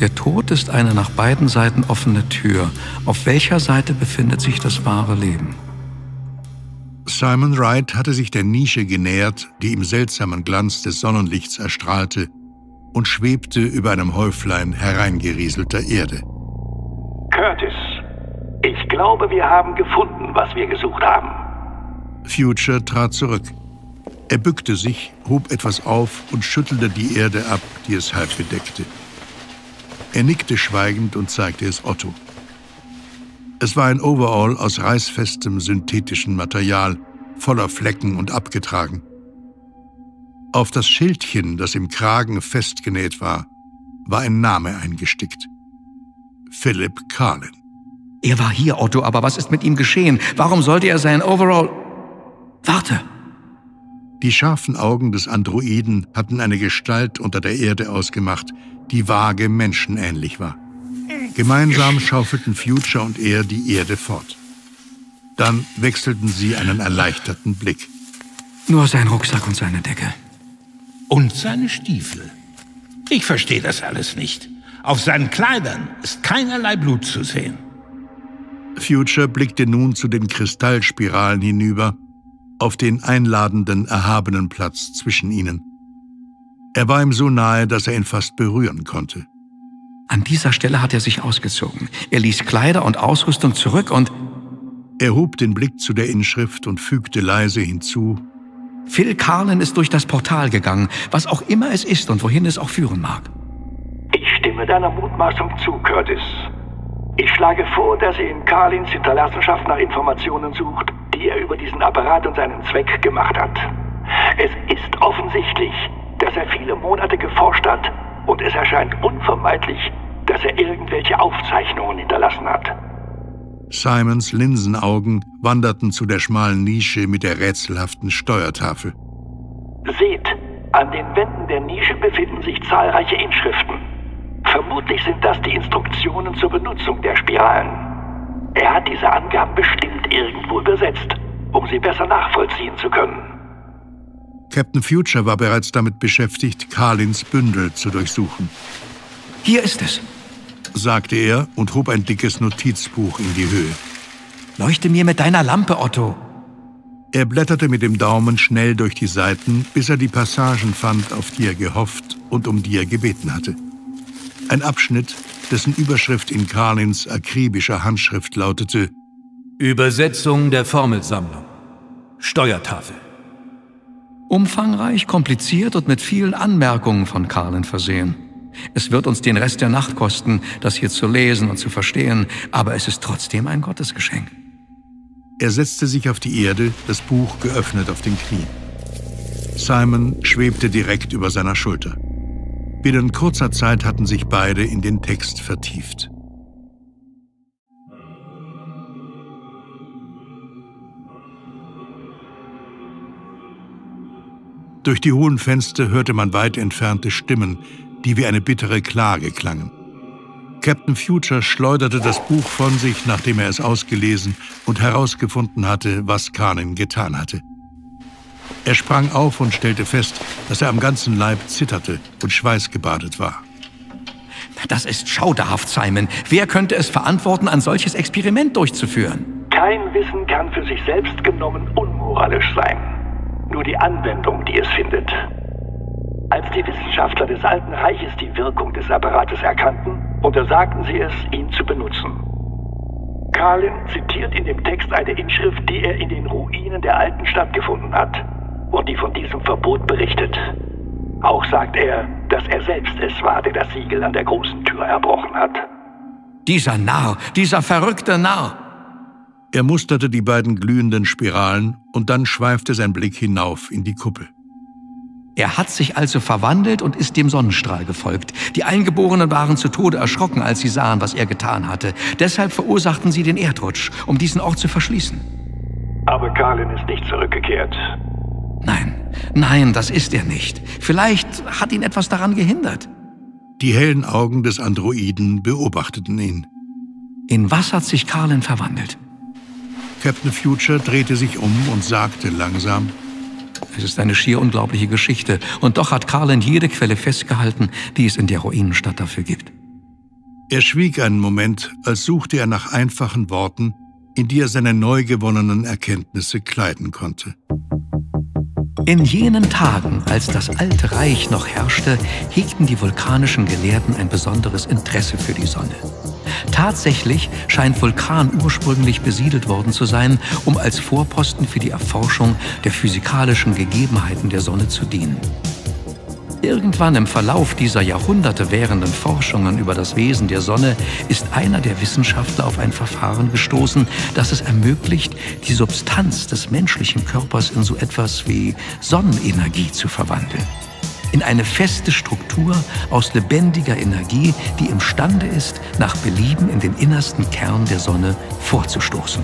Der Tod ist eine nach beiden Seiten offene Tür. Auf welcher Seite befindet sich das wahre Leben? Simon Wright hatte sich der Nische genähert, die im seltsamen Glanz des Sonnenlichts erstrahlte, und schwebte über einem Häuflein hereingerieselter Erde. Curtis, ich glaube, wir haben gefunden, was wir gesucht haben. Future trat zurück. Er bückte sich, hob etwas auf und schüttelte die Erde ab, die es halb bedeckte. Er nickte schweigend und zeigte es Otto. Es war ein Overall aus reißfestem synthetischen Material, voller Flecken und abgetragen. Auf das Schildchen, das im Kragen festgenäht war, war ein Name eingestickt: Philip Carlin. Er war hier, Otto, aber was ist mit ihm geschehen? Warum sollte er sein Overall... Warte! Die scharfen Augen des Androiden hatten eine Gestalt unter der Erde ausgemacht, die vage menschenähnlich war. Gemeinsam schaufelten Future und er die Erde fort. Dann wechselten sie einen erleichterten Blick. Nur sein Rucksack und seine Decke. Und seine Stiefel. Ich verstehe das alles nicht. Auf seinen Kleidern ist keinerlei Blut zu sehen. Future blickte nun zu den Kristallspiralen hinüber, auf den einladenden, erhabenen Platz zwischen ihnen. Er war ihm so nahe, dass er ihn fast berühren konnte. An dieser Stelle hat er sich ausgezogen. Er ließ Kleider und Ausrüstung zurück und... Er hob den Blick zu der Inschrift und fügte leise hinzu: Phil Carlin ist durch das Portal gegangen, was auch immer es ist und wohin es auch führen mag. Ich stimme deiner Mutmaßung zu, Curtis. Ich schlage vor, dass ihr in Carlins Hinterlassenschaft nach Informationen sucht, die er über diesen Apparat und seinen Zweck gemacht hat. Es ist offensichtlich, dass er viele Monate geforscht hat und es erscheint unvermeidlich, dass er irgendwelche Aufzeichnungen hinterlassen hat. Simons Linsenaugen wanderten zu der schmalen Nische mit der rätselhaften Steuertafel. Seht, an den Wänden der Nische befinden sich zahlreiche Inschriften. Vermutlich sind das die Instruktionen zur Benutzung der Spiralen. Er hat diese Angaben bestimmt irgendwo übersetzt, um sie besser nachvollziehen zu können. Captain Future war bereits damit beschäftigt, Carlins Bündel zu durchsuchen. Hier ist es, sagte er und hob ein dickes Notizbuch in die Höhe. Leuchte mir mit deiner Lampe, Otto. Er blätterte mit dem Daumen schnell durch die Seiten, bis er die Passagen fand, auf die er gehofft und um die er gebeten hatte. Ein Abschnitt, dessen Überschrift in Carlins akribischer Handschrift lautete: Übersetzung der Formelsammlung. Steuertafel. Umfangreich, kompliziert und mit vielen Anmerkungen von Carlin versehen. Es wird uns den Rest der Nacht kosten, das hier zu lesen und zu verstehen, aber es ist trotzdem ein Gottesgeschenk. Er setzte sich auf die Erde, das Buch geöffnet auf den Knien. Simon schwebte direkt über seiner Schulter. Binnen kurzer Zeit hatten sich beide in den Text vertieft. Durch die hohen Fenster hörte man weit entfernte Stimmen, die wie eine bittere Klage klangen. Captain Future schleuderte das Buch von sich, nachdem er es ausgelesen und herausgefunden hatte, was Carlin getan hatte. Er sprang auf und stellte fest, dass er am ganzen Leib zitterte und schweißgebadet war. Das ist schauderhaft, Simon. Wer könnte es verantworten, ein solches Experiment durchzuführen? Kein Wissen kann für sich selbst genommen unmoralisch sein. Nur die Anwendung, die es findet. Als die Wissenschaftler des Alten Reiches die Wirkung des Apparates erkannten, untersagten sie es, ihn zu benutzen. Carlin zitiert in dem Text eine Inschrift, die er in den Ruinen der alten Stadt gefunden hat und die von diesem Verbot berichtet. Auch sagt er, dass er selbst es war, der das Siegel an der großen Tür erbrochen hat. Dieser Narr, dieser verrückte Narr! Er musterte die beiden glühenden Spiralen und dann schweifte sein Blick hinauf in die Kuppel. Er hat sich also verwandelt und ist dem Sonnenstrahl gefolgt. Die Eingeborenen waren zu Tode erschrocken, als sie sahen, was er getan hatte. Deshalb verursachten sie den Erdrutsch, um diesen Ort zu verschließen. Aber Carlin ist nicht zurückgekehrt. Nein, nein, das ist er nicht. Vielleicht hat ihn etwas daran gehindert. Die hellen Augen des Androiden beobachteten ihn. In was hat sich Carlin verwandelt? Captain Future drehte sich um und sagte langsam: Es ist eine schier unglaubliche Geschichte. Und doch hat Carlin jede Quelle festgehalten, die es in der Ruinenstadt dafür gibt. Er schwieg einen Moment, als suchte er nach einfachen Worten, in die er seine neu gewonnenen Erkenntnisse kleiden konnte. In jenen Tagen, als das Alte Reich noch herrschte, hegten die vulkanischen Gelehrten ein besonderes Interesse für die Sonne. Tatsächlich scheint Vulkan ursprünglich besiedelt worden zu sein, um als Vorposten für die Erforschung der physikalischen Gegebenheiten der Sonne zu dienen. Irgendwann im Verlauf dieser Jahrhunderte währenden Forschungen über das Wesen der Sonne ist einer der Wissenschaftler auf ein Verfahren gestoßen, das es ermöglicht, die Substanz des menschlichen Körpers in so etwas wie Sonnenenergie zu verwandeln. In eine feste Struktur aus lebendiger Energie, die imstande ist, nach Belieben in den innersten Kern der Sonne vorzustoßen.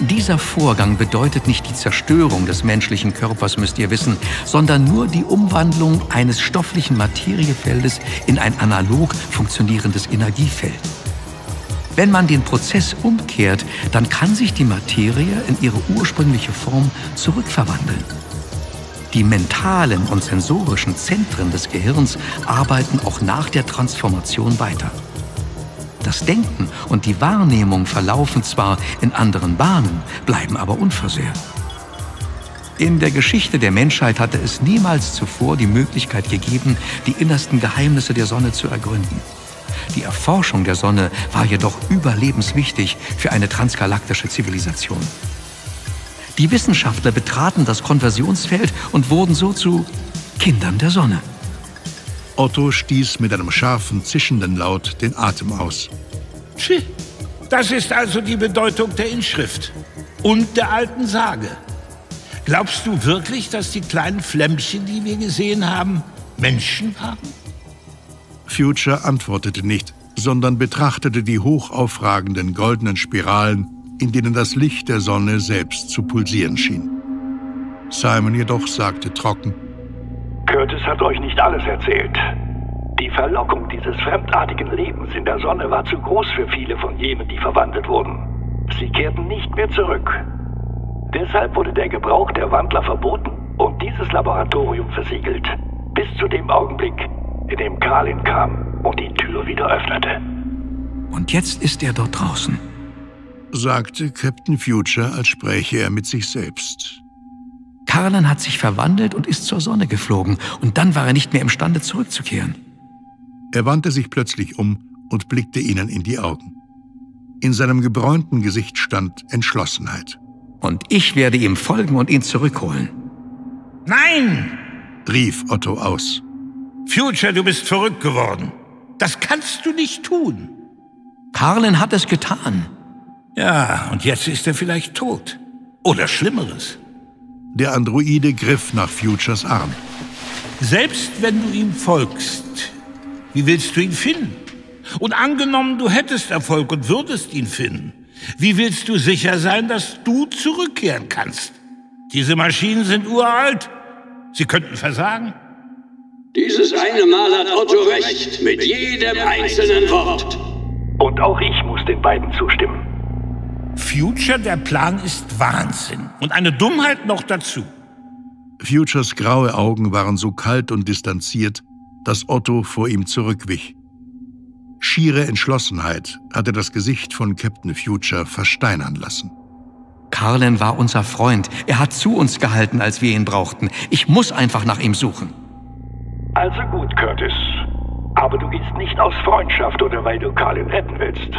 Dieser Vorgang bedeutet nicht die Zerstörung des menschlichen Körpers, müsst ihr wissen, sondern nur die Umwandlung eines stofflichen Materiefeldes in ein analog funktionierendes Energiefeld. Wenn man den Prozess umkehrt, dann kann sich die Materie in ihre ursprüngliche Form zurückverwandeln. Die mentalen und sensorischen Zentren des Gehirns arbeiten auch nach der Transformation weiter. Das Denken und die Wahrnehmung verlaufen zwar in anderen Bahnen, bleiben aber unversehrt. In der Geschichte der Menschheit hatte es niemals zuvor die Möglichkeit gegeben, die innersten Geheimnisse der Sonne zu ergründen. Die Erforschung der Sonne war jedoch überlebenswichtig für eine transgalaktische Zivilisation. Die Wissenschaftler betraten das Konversionsfeld und wurden so zu Kindern der Sonne. Otto stieß mit einem scharfen, zischenden Laut den Atem aus. Tschi, das ist also die Bedeutung der Inschrift und der alten Sage. Glaubst du wirklich, dass die kleinen Flämmchen, die wir gesehen haben, Menschen waren? Future antwortete nicht, sondern betrachtete die hochaufragenden goldenen Spiralen, in denen das Licht der Sonne selbst zu pulsieren schien. Simon jedoch sagte trocken: Curtis hat euch nicht alles erzählt. Die Verlockung dieses fremdartigen Lebens in der Sonne war zu groß für viele von jenen, die verwandelt wurden. Sie kehrten nicht mehr zurück. Deshalb wurde der Gebrauch der Wandler verboten und dieses Laboratorium versiegelt. Bis zu dem Augenblick, in dem Carlin kam und die Tür wieder öffnete. Und jetzt ist er dort draußen, sagte Captain Future, als spräche er mit sich selbst. Carlin hat sich verwandelt und ist zur Sonne geflogen, und dann war er nicht mehr imstande, zurückzukehren. Er wandte sich plötzlich um und blickte ihnen in die Augen. In seinem gebräunten Gesicht stand Entschlossenheit. Und ich werde ihm folgen und ihn zurückholen. Nein! rief Otto aus. Future, du bist verrückt geworden. Das kannst du nicht tun. Carlin hat es getan. Ja, und jetzt ist er vielleicht tot. Oder Schlimmeres. Der Androide griff nach Futures Arm. Selbst wenn du ihm folgst, wie willst du ihn finden? Und angenommen, du hättest Erfolg und würdest ihn finden, wie willst du sicher sein, dass du zurückkehren kannst? Diese Maschinen sind uralt. Sie könnten versagen. Dieses eine Mal hat Otto recht, mit jedem einzelnen Wort. Und auch ich muss den beiden zustimmen. Future, der Plan ist Wahnsinn. Und eine Dummheit noch dazu. Futures graue Augen waren so kalt und distanziert, dass Otto vor ihm zurückwich. Schiere Entschlossenheit hatte das Gesicht von Captain Future versteinern lassen. Carlin war unser Freund. Er hat zu uns gehalten, als wir ihn brauchten. Ich muss einfach nach ihm suchen. Also gut, Curtis. Aber du gehst nicht aus Freundschaft oder weil du Carlin retten willst.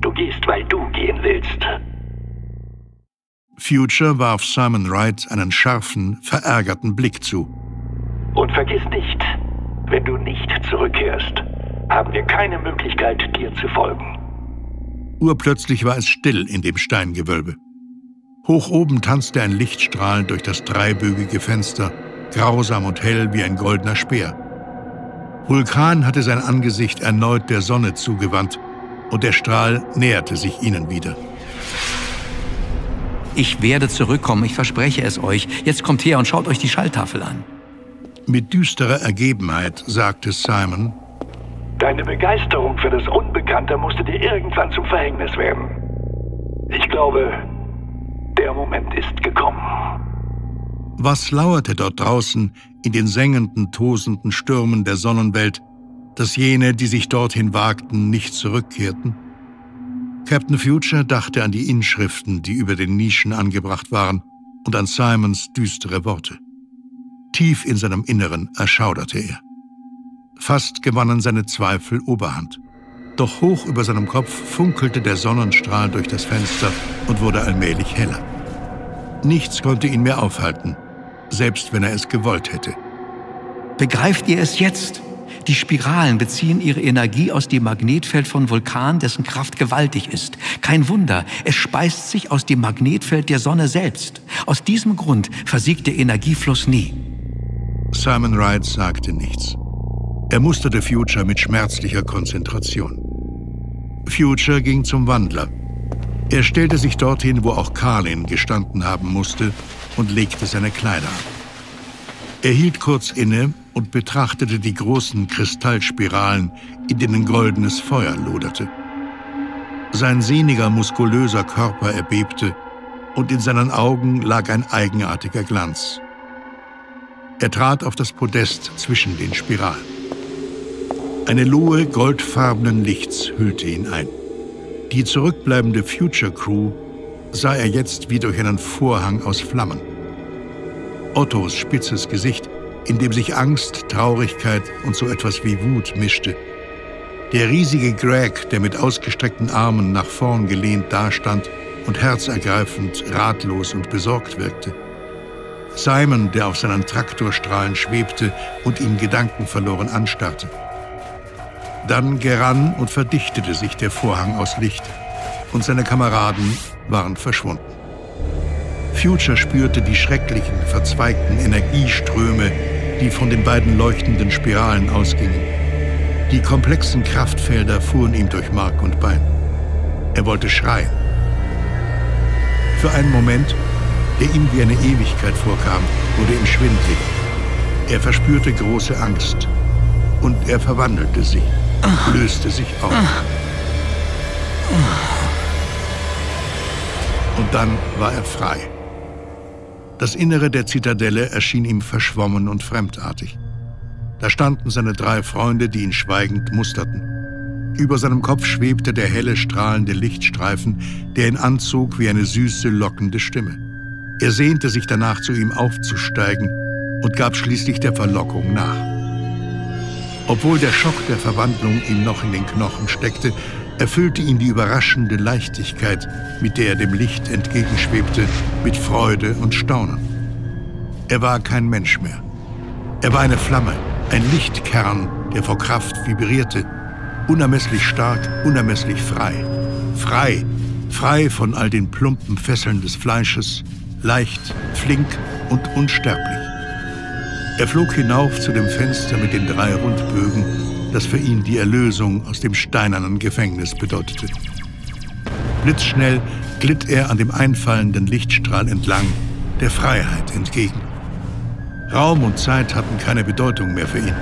Du gehst, weil du gehen willst. Future warf Simon Wright einen scharfen, verärgerten Blick zu. Und vergiss nicht, wenn du nicht zurückkehrst, haben wir keine Möglichkeit, dir zu folgen. Urplötzlich war es still in dem Steingewölbe. Hoch oben tanzte ein Lichtstrahl durch das dreibögige Fenster, grausam und hell wie ein goldener Speer. Vulkan hatte sein Angesicht erneut der Sonne zugewandt, und der Strahl näherte sich ihnen wieder. Ich werde zurückkommen, ich verspreche es euch. Jetzt kommt her und schaut euch die Schalltafel an. Mit düsterer Ergebenheit sagte Simon: Deine Begeisterung für das Unbekannte musste dir irgendwann zum Verhängnis werden. Ich glaube, der Moment ist gekommen. Was lauerte dort draußen in den sengenden, tosenden Stürmen der Sonnenwelt, dass jene, die sich dorthin wagten, nicht zurückkehrten? Captain Future dachte an die Inschriften, die über den Nischen angebracht waren, und an Simons düstere Worte. Tief in seinem Inneren erschauderte er. Fast gewannen seine Zweifel Oberhand. Doch hoch über seinem Kopf funkelte der Sonnenstrahl durch das Fenster und wurde allmählich heller. Nichts konnte ihn mehr aufhalten, selbst wenn er es gewollt hätte. Begreift ihr es jetzt? Die Spiralen beziehen ihre Energie aus dem Magnetfeld von Vulkan, dessen Kraft gewaltig ist. Kein Wunder, es speist sich aus dem Magnetfeld der Sonne selbst. Aus diesem Grund versiegt der Energiefluss nie. Simon Wright sagte nichts. Er musterte Future mit schmerzlicher Konzentration. Future ging zum Wandler. Er stellte sich dorthin, wo auch Carlin gestanden haben musste, und legte seine Kleider an. Er hielt kurz inne und betrachtete die großen Kristallspiralen, in denen goldenes Feuer loderte. Sein sehniger, muskulöser Körper erbebte, und in seinen Augen lag ein eigenartiger Glanz. Er trat auf das Podest zwischen den Spiralen. Eine Lohe goldfarbenen Lichts hüllte ihn ein. Die zurückbleibende Future-Crew sah er jetzt wie durch einen Vorhang aus Flammen. Ottos spitzes Gesicht, in dem sich Angst, Traurigkeit und so etwas wie Wut mischte, Der riesige Greg, der mit ausgestreckten Armen nach vorn gelehnt dastand und herzergreifend, ratlos und besorgt wirkte. Simon, der auf seinen Traktorstrahlen schwebte und ihn gedankenverloren anstarrte. Dann gerann und verdichtete sich der Vorhang aus Licht und seine Kameraden waren verschwunden. Future spürte die schrecklichen, verzweigten Energieströme, die von den beiden leuchtenden Spiralen ausgingen. Die komplexen Kraftfelder fuhren ihm durch Mark und Bein. Er wollte schreien. Für einen Moment, der ihm wie eine Ewigkeit vorkam, wurde ihm schwindelig. Er verspürte große Angst und er verwandelte sich, löste sich auf. Und dann war er frei. Das Innere der Zitadelle erschien ihm verschwommen und fremdartig. Da standen seine drei Freunde, die ihn schweigend musterten. Über seinem Kopf schwebte der helle, strahlende Lichtstreifen, der ihn anzog wie eine süße, lockende Stimme. Er sehnte sich danach, zu ihm aufzusteigen und gab schließlich der Verlockung nach. Obwohl der Schock der Verwandlung ihm noch in den Knochen steckte, erfüllte ihn die überraschende Leichtigkeit, mit der er dem Licht entgegenschwebte, mit Freude und Staunen. Er war kein Mensch mehr. Er war eine Flamme, ein Lichtkern, der vor Kraft vibrierte, unermesslich stark, unermesslich frei. Frei, frei von all den plumpen Fesseln des Fleisches, leicht, flink und unsterblich. Er flog hinauf zu dem Fenster mit den drei Rundbögen, das für ihn die Erlösung aus dem steinernen Gefängnis bedeutete. Blitzschnell glitt er an dem einfallenden Lichtstrahl entlang, der Freiheit entgegen. Raum und Zeit hatten keine Bedeutung mehr für ihn.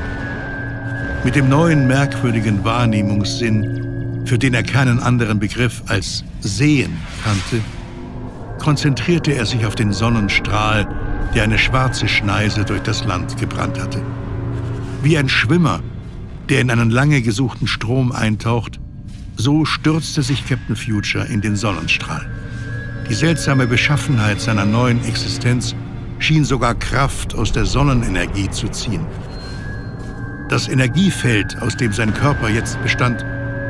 Mit dem neuen, merkwürdigen Wahrnehmungssinn, für den er keinen anderen Begriff als Sehen kannte, konzentrierte er sich auf den Sonnenstrahl, der eine schwarze Schneise durch das Land gebrannt hatte. Wie ein Schwimmer, der in einen lange gesuchten Strom eintaucht, so stürzte sich Captain Future in den Sonnenstrahl. Die seltsame Beschaffenheit seiner neuen Existenz schien sogar Kraft aus der Sonnenenergie zu ziehen. Das Energiefeld, aus dem sein Körper jetzt bestand,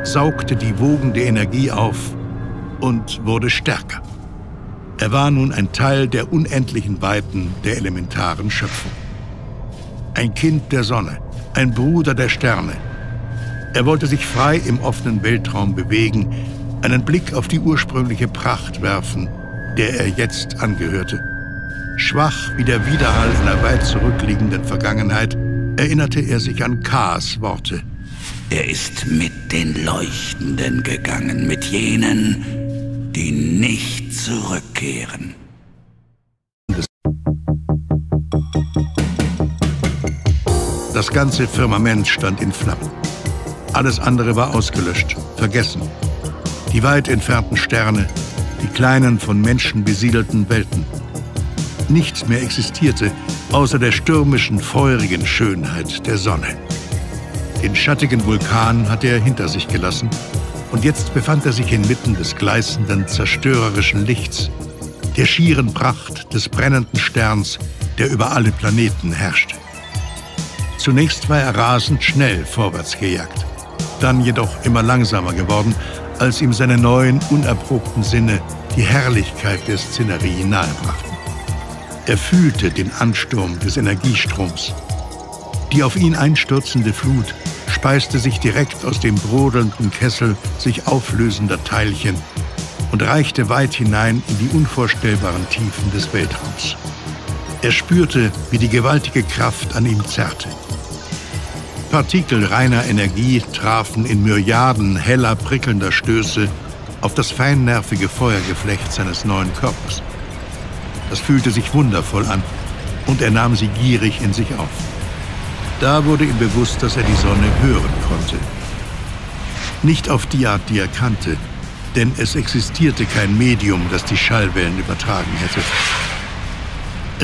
saugte die Wogen der Energie auf und wurde stärker. Er war nun ein Teil der unendlichen Weiten der elementaren Schöpfung. Ein Kind der Sonne, ein Bruder der Sterne. Er wollte sich frei im offenen Weltraum bewegen, einen Blick auf die ursprüngliche Pracht werfen, der er jetzt angehörte. Schwach wie der Widerhall einer weit zurückliegenden Vergangenheit erinnerte er sich an K's Worte. Er ist mit den Leuchtenden gegangen, mit jenen, die nicht zurückkehren. Das ganze Firmament stand in Flammen. Alles andere war ausgelöscht, vergessen. Die weit entfernten Sterne, die kleinen, von Menschen besiedelten Welten. Nichts mehr existierte, außer der stürmischen, feurigen Schönheit der Sonne. Den schattigen Vulkan hatte er hinter sich gelassen und jetzt befand er sich inmitten des gleißenden, zerstörerischen Lichts, der schieren Pracht des brennenden Sterns, der über alle Planeten herrschte. Zunächst war er rasend schnell vorwärts gejagt, dann jedoch immer langsamer geworden, als ihm seine neuen, unerprobten Sinne die Herrlichkeit der Szenerie nahebrachten. Er fühlte den Ansturm des Energiestroms. Die auf ihn einstürzende Flut speiste sich direkt aus dem brodelnden Kessel sich auflösender Teilchen und reichte weit hinein in die unvorstellbaren Tiefen des Weltraums. Er spürte, wie die gewaltige Kraft an ihm zerrte. Partikel reiner Energie trafen in Myriaden heller, prickelnder Stöße auf das feinnervige Feuergeflecht seines neuen Körpers. Das fühlte sich wundervoll an und er nahm sie gierig in sich auf. Da wurde ihm bewusst, dass er die Sonne hören konnte. Nicht auf die Art, die er kannte, denn es existierte kein Medium, das die Schallwellen übertragen hätte.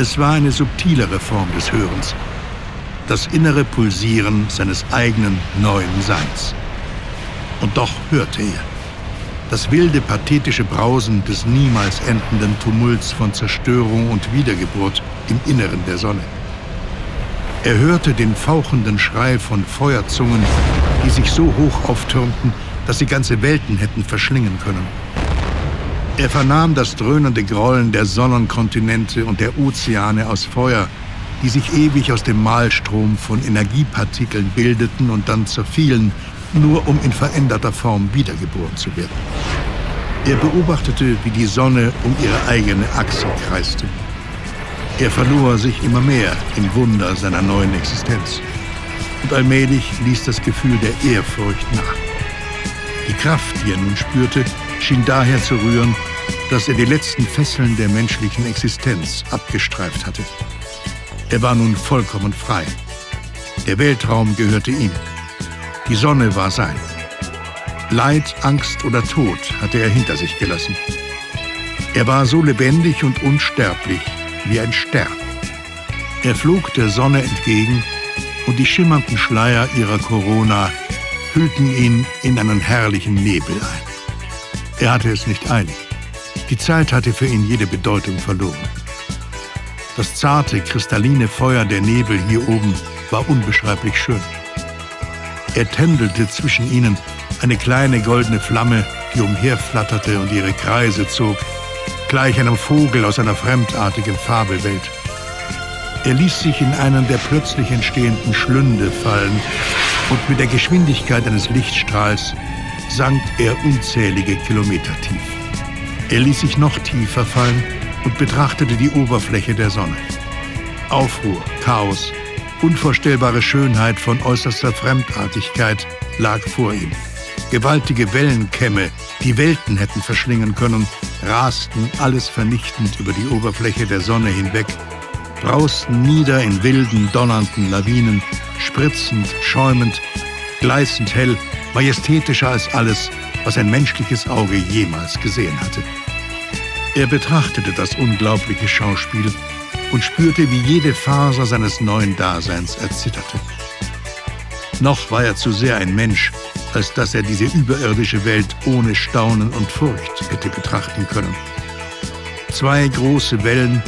Es war eine subtilere Form des Hörens, das innere Pulsieren seines eigenen neuen Seins. Und doch hörte er. Das wilde, pathetische Brausen des niemals endenden Tumults von Zerstörung und Wiedergeburt im Inneren der Sonne. Er hörte den fauchenden Schrei von Feuerzungen, die sich so hoch auftürmten, dass sie ganze Welten hätten verschlingen können. Er vernahm das dröhnende Grollen der Sonnenkontinente und der Ozeane aus Feuer, die sich ewig aus dem Mahlstrom von Energiepartikeln bildeten und dann zerfielen, nur um in veränderter Form wiedergeboren zu werden. Er beobachtete, wie die Sonne um ihre eigene Achse kreiste. Er verlor sich immer mehr im Wunder seiner neuen Existenz. Und allmählich ließ das Gefühl der Ehrfurcht nach. Die Kraft, die er nun spürte, schien daher zu rühren, dass er die letzten Fesseln der menschlichen Existenz abgestreift hatte. Er war nun vollkommen frei. Der Weltraum gehörte ihm. Die Sonne war sein. Leid, Angst oder Tod hatte er hinter sich gelassen. Er war so lebendig und unsterblich wie ein Stern. Er flog der Sonne entgegen und die schimmernden Schleier ihrer Corona hüllten ihn in einen herrlichen Nebel ein. Er hatte es nicht eilig. Die Zeit hatte für ihn jede Bedeutung verloren. Das zarte, kristalline Feuer der Nebel hier oben war unbeschreiblich schön. Er tändelte zwischen ihnen, eine kleine goldene Flamme, die umherflatterte und ihre Kreise zog, gleich einem Vogel aus einer fremdartigen Fabelwelt. Er ließ sich in einen der plötzlich entstehenden Schlünde fallen und mit der Geschwindigkeit eines Lichtstrahls sank er unzählige Kilometer tief. Er ließ sich noch tiefer fallen und betrachtete die Oberfläche der Sonne. Aufruhr, Chaos, unvorstellbare Schönheit von äußerster Fremdartigkeit lag vor ihm. Gewaltige Wellenkämme, die Welten hätten verschlingen können, rasten alles vernichtend über die Oberfläche der Sonne hinweg, brausten nieder in wilden, donnernden Lawinen, spritzend, schäumend, gleißend hell, majestätischer als alles, was ein menschliches Auge jemals gesehen hatte. Er betrachtete das unglaubliche Schauspiel und spürte, wie jede Faser seines neuen Daseins erzitterte. Noch war er zu sehr ein Mensch, als dass er diese überirdische Welt ohne Staunen und Furcht hätte betrachten können. Zwei große Wellen,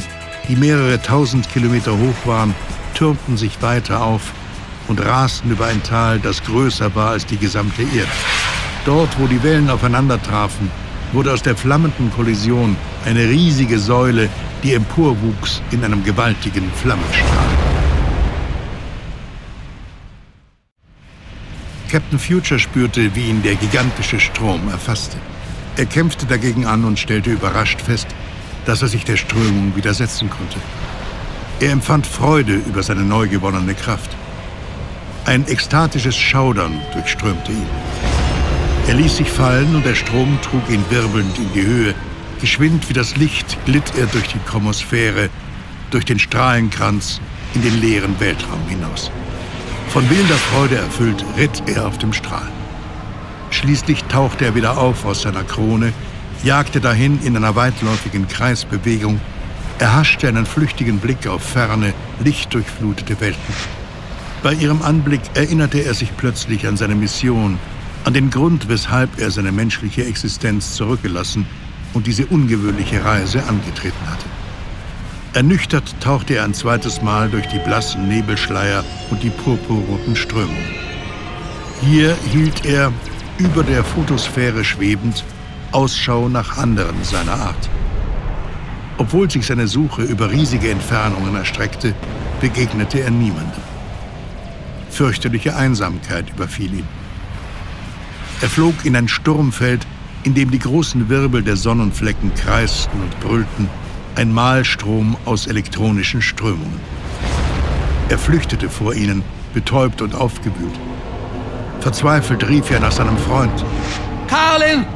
die mehrere tausend Kilometer hoch waren, türmten sich weiter auf und rasten über ein Tal, das größer war als die gesamte Erde. Dort, wo die Wellen aufeinander trafen, wurde aus der flammenden Kollision eine riesige Säule, die emporwuchs in einem gewaltigen Flammenstrahl. Captain Future spürte, wie ihn der gigantische Strom erfasste. Er kämpfte dagegen an und stellte überrascht fest, dass er sich der Strömung widersetzen konnte. Er empfand Freude über seine neu gewonnene Kraft. Ein ekstatisches Schaudern durchströmte ihn. Er ließ sich fallen und der Strom trug ihn wirbelnd in die Höhe. Geschwind wie das Licht glitt er durch die Chromosphäre, durch den Strahlenkranz in den leeren Weltraum hinaus. Von wilder Freude erfüllt ritt er auf dem Strahl. Schließlich tauchte er wieder auf aus seiner Krone, jagte dahin in einer weitläufigen Kreisbewegung, erhaschte einen flüchtigen Blick auf ferne, lichtdurchflutete Welten. Bei ihrem Anblick erinnerte er sich plötzlich an seine Mission, an den Grund, weshalb er seine menschliche Existenz zurückgelassen und diese ungewöhnliche Reise angetreten hatte. Ernüchtert tauchte er ein zweites Mal durch die blassen Nebelschleier und die purpurroten Strömungen. Hier hielt er, über der Photosphäre schwebend, Ausschau nach anderen seiner Art. Obwohl sich seine Suche über riesige Entfernungen erstreckte, begegnete er niemandem. Fürchterliche Einsamkeit überfiel ihn. Er flog in ein Sturmfeld, in dem die großen Wirbel der Sonnenflecken kreisten und brüllten, ein Mahlstrom aus elektronischen Strömungen. Er flüchtete vor ihnen, betäubt und aufgewühlt. Verzweifelt rief er nach seinem Freund. Carlin!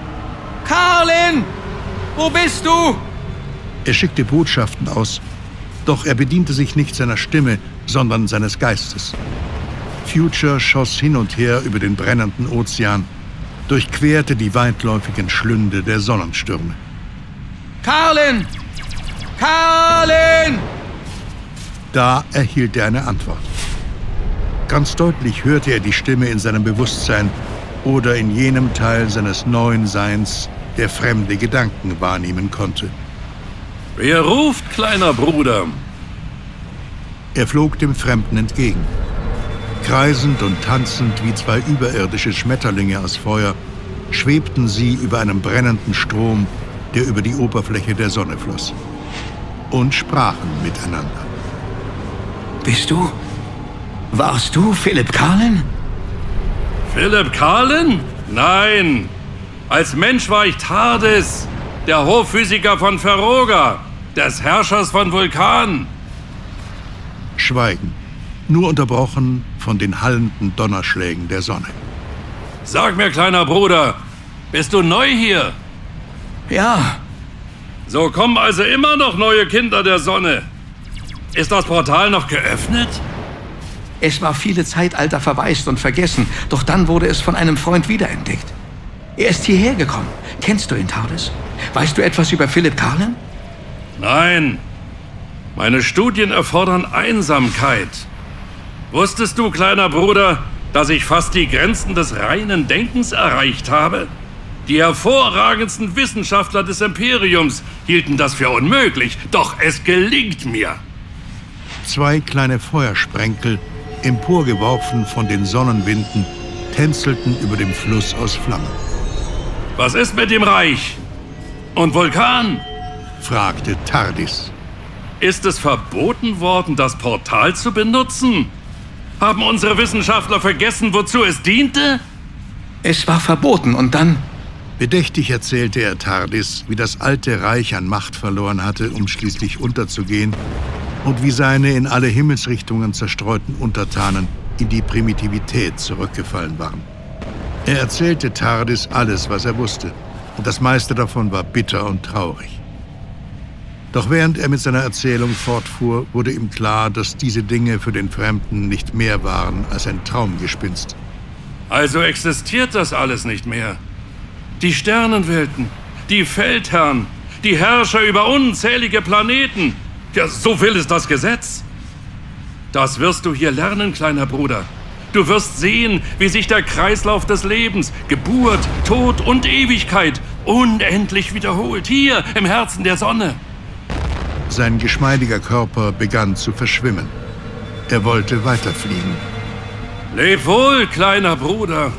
Carlin! Wo bist du? Er schickte Botschaften aus, doch er bediente sich nicht seiner Stimme, sondern seines Geistes. Future schoss hin und her über den brennenden Ozean, durchquerte die weitläufigen Schlünde der Sonnenstürme. Carlin! Carlin! Da erhielt er eine Antwort. Ganz deutlich hörte er die Stimme in seinem Bewusstsein oder in jenem Teil seines neuen Seins, der fremde Gedanken wahrnehmen konnte. Wer ruft, kleiner Bruder? Er flog dem Fremden entgegen. Kreisend und tanzend wie zwei überirdische Schmetterlinge aus Feuer schwebten sie über einem brennenden Strom, der über die Oberfläche der Sonne floss. Und sprachen miteinander. Bist du? Warst du Philip Carlin? Philip Carlin? Nein! Als Mensch war ich Tardes, der Hochphysiker von Ferroga, des Herrschers von Vulkan. Schweigen, nur unterbrochen von den hallenden Donnerschlägen der Sonne. Sag mir, kleiner Bruder, bist du neu hier? Ja. So kommen also immer noch neue Kinder der Sonne. Ist das Portal noch geöffnet? Es war viele Zeitalter verwaist und vergessen, doch dann wurde es von einem Freund wiederentdeckt. Er ist hierher gekommen. Kennst du ihn, Tardes? Weißt du etwas über Philip Carlin? Nein. Meine Studien erfordern Einsamkeit. Wusstest du, kleiner Bruder, dass ich fast die Grenzen des reinen Denkens erreicht habe? Die hervorragendsten Wissenschaftler des Imperiums hielten das für unmöglich, doch es gelingt mir. Zwei kleine Feuersprenkel, emporgeworfen von den Sonnenwinden, tänzelten über dem Fluss aus Flammen. Was ist mit dem Reich? Und Vulkan? Fragte Tardes. Ist es verboten worden, das Portal zu benutzen? Haben unsere Wissenschaftler vergessen, wozu es diente? Es war verboten und dann... Bedächtig erzählte er Tardes, wie das alte Reich an Macht verloren hatte, um schließlich unterzugehen, und wie seine in alle Himmelsrichtungen zerstreuten Untertanen in die Primitivität zurückgefallen waren. Er erzählte Tardes alles, was er wusste, und das meiste davon war bitter und traurig. Doch während er mit seiner Erzählung fortfuhr, wurde ihm klar, dass diese Dinge für den Fremden nicht mehr waren als ein Traumgespinst. Also existiert das alles nicht mehr. Die Sternenwelten, die Feldherren, die Herrscher über unzählige Planeten. Ja, so will es das Gesetz. Das wirst du hier lernen, kleiner Bruder. Du wirst sehen, wie sich der Kreislauf des Lebens, Geburt, Tod und Ewigkeit unendlich wiederholt, hier im Herzen der Sonne. Sein geschmeidiger Körper begann zu verschwimmen. Er wollte weiterfliegen. Leb wohl, kleiner Bruder.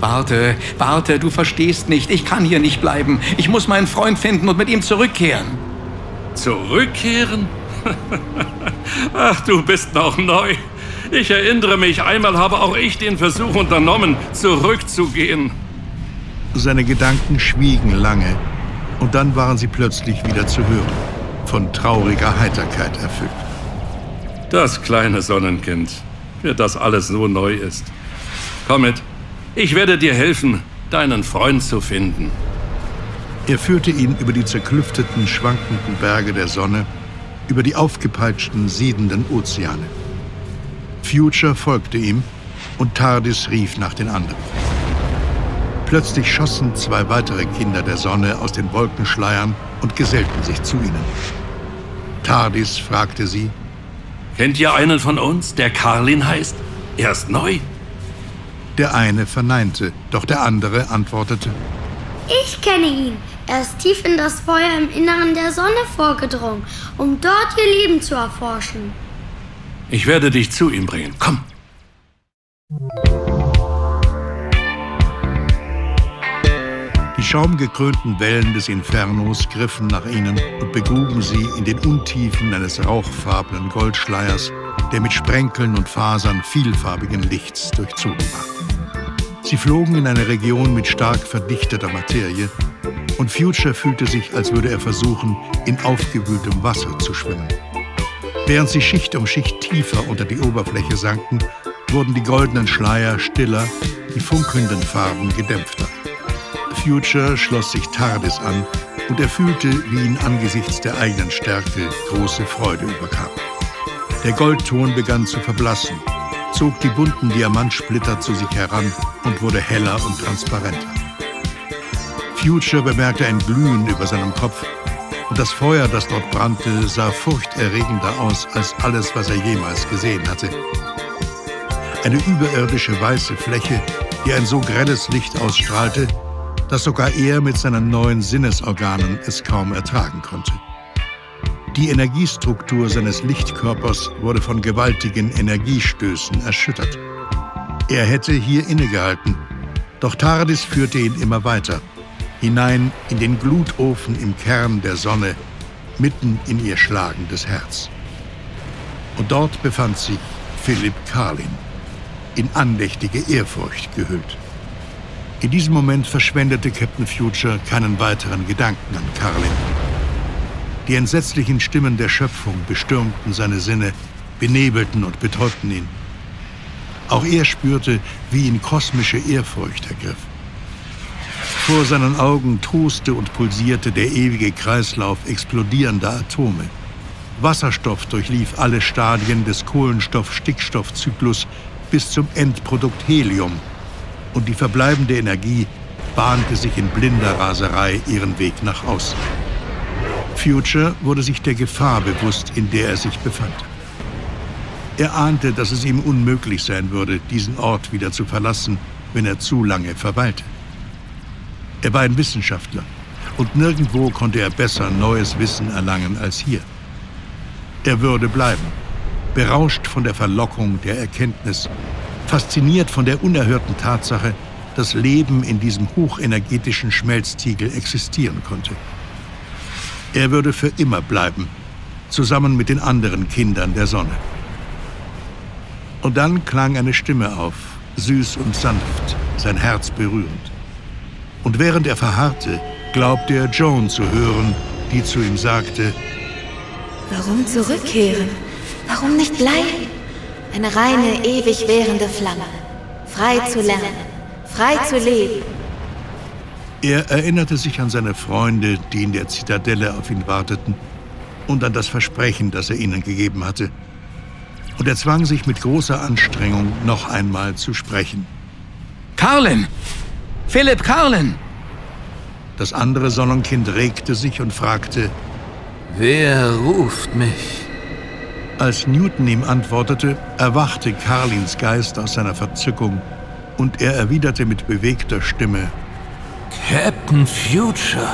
Warte, warte, du verstehst nicht. Ich kann hier nicht bleiben. Ich muss meinen Freund finden und mit ihm zurückkehren. Zurückkehren? Ach, du bist noch neu. Ich erinnere mich, einmal habe auch ich den Versuch unternommen, zurückzugehen. Seine Gedanken schwiegen lange und dann waren sie plötzlich wieder zu hören. Von trauriger Heiterkeit erfüllt. Das kleine Sonnenkind, für das alles so neu ist. Komm mit, ich werde dir helfen, deinen Freund zu finden. Er führte ihn über die zerklüfteten, schwankenden Berge der Sonne, über die aufgepeitschten, siedenden Ozeane. Future folgte ihm und Tardes rief nach den anderen. Plötzlich schossen zwei weitere Kinder der Sonne aus den Wolkenschleiern und gesellten sich zu ihnen. Tardes fragte sie, »Kennt ihr einen von uns, der Carlin heißt? Er ist neu?« Der eine verneinte, doch der andere antwortete, »Ich kenne ihn. Er ist tief in das Feuer im Inneren der Sonne vorgedrungen, um dort ihr Leben zu erforschen.« »Ich werde dich zu ihm bringen. Komm!« Die schaumgekrönten Wellen des Infernos griffen nach ihnen und begruben sie in den Untiefen eines rauchfarbenen Goldschleiers, der mit Sprenkeln und Fasern vielfarbigen Lichts durchzogen war. Sie flogen in eine Region mit stark verdichteter Materie und Future fühlte sich, als würde er versuchen, in aufgewühltem Wasser zu schwimmen. Während sie Schicht um Schicht tiefer unter die Oberfläche sanken, wurden die goldenen Schleier stiller, die funkelnden Farben gedämpfter. Future schloss sich Tardes an und er fühlte, wie ihn angesichts der eigenen Stärke große Freude überkam. Der Goldton begann zu verblassen, zog die bunten Diamantsplitter zu sich heran und wurde heller und transparenter. Future bemerkte ein Glühen über seinem Kopf und das Feuer, das dort brannte, sah furchterregender aus als alles, was er jemals gesehen hatte. Eine überirdische weiße Fläche, die ein so grelles Licht ausstrahlte, dass sogar er mit seinen neuen Sinnesorganen es kaum ertragen konnte. Die Energiestruktur seines Lichtkörpers wurde von gewaltigen Energiestößen erschüttert. Er hätte hier innegehalten, doch Tardes führte ihn immer weiter, hinein in den Glutofen im Kern der Sonne, mitten in ihr schlagendes Herz. Und dort befand sich Philip Carlin, in andächtige Ehrfurcht gehüllt. In diesem Moment verschwendete Captain Future keinen weiteren Gedanken an Carlin. Die entsetzlichen Stimmen der Schöpfung bestürmten seine Sinne, benebelten und betäubten ihn. Auch er spürte, wie ihn kosmische Ehrfurcht ergriff. Vor seinen Augen toste und pulsierte der ewige Kreislauf explodierender Atome. Wasserstoff durchlief alle Stadien des Kohlenstoff-Stickstoff-Zyklus bis zum Endprodukt Helium, und die verbleibende Energie bahnte sich in blinder Raserei ihren Weg nach außen. Future wurde sich der Gefahr bewusst, in der er sich befand. Er ahnte, dass es ihm unmöglich sein würde, diesen Ort wieder zu verlassen, wenn er zu lange verweilte. Er war ein Wissenschaftler, und nirgendwo konnte er besser neues Wissen erlangen als hier. Er würde bleiben, berauscht von der Verlockung der Erkenntnis, fasziniert von der unerhörten Tatsache, dass Leben in diesem hochenergetischen Schmelztiegel existieren konnte. Er würde für immer bleiben, zusammen mit den anderen Kindern der Sonne. Und dann klang eine Stimme auf, süß und sanft, sein Herz berührend. Und während er verharrte, glaubte er Joan zu hören, die zu ihm sagte: Warum zurückkehren? Warum nicht bleiben? Eine reine, ewig währende Flamme. Frei zu lernen. Frei zu leben. Er erinnerte sich an seine Freunde, die in der Zitadelle auf ihn warteten, und an das Versprechen, das er ihnen gegeben hatte. Und er zwang sich mit großer Anstrengung, noch einmal zu sprechen. Carlin! Philip Carlin! Das andere Sonnenkind regte sich und fragte: Wer ruft mich? Als Newton ihm antwortete, erwachte Carlins Geist aus seiner Verzückung, und er erwiderte mit bewegter Stimme: Captain Future,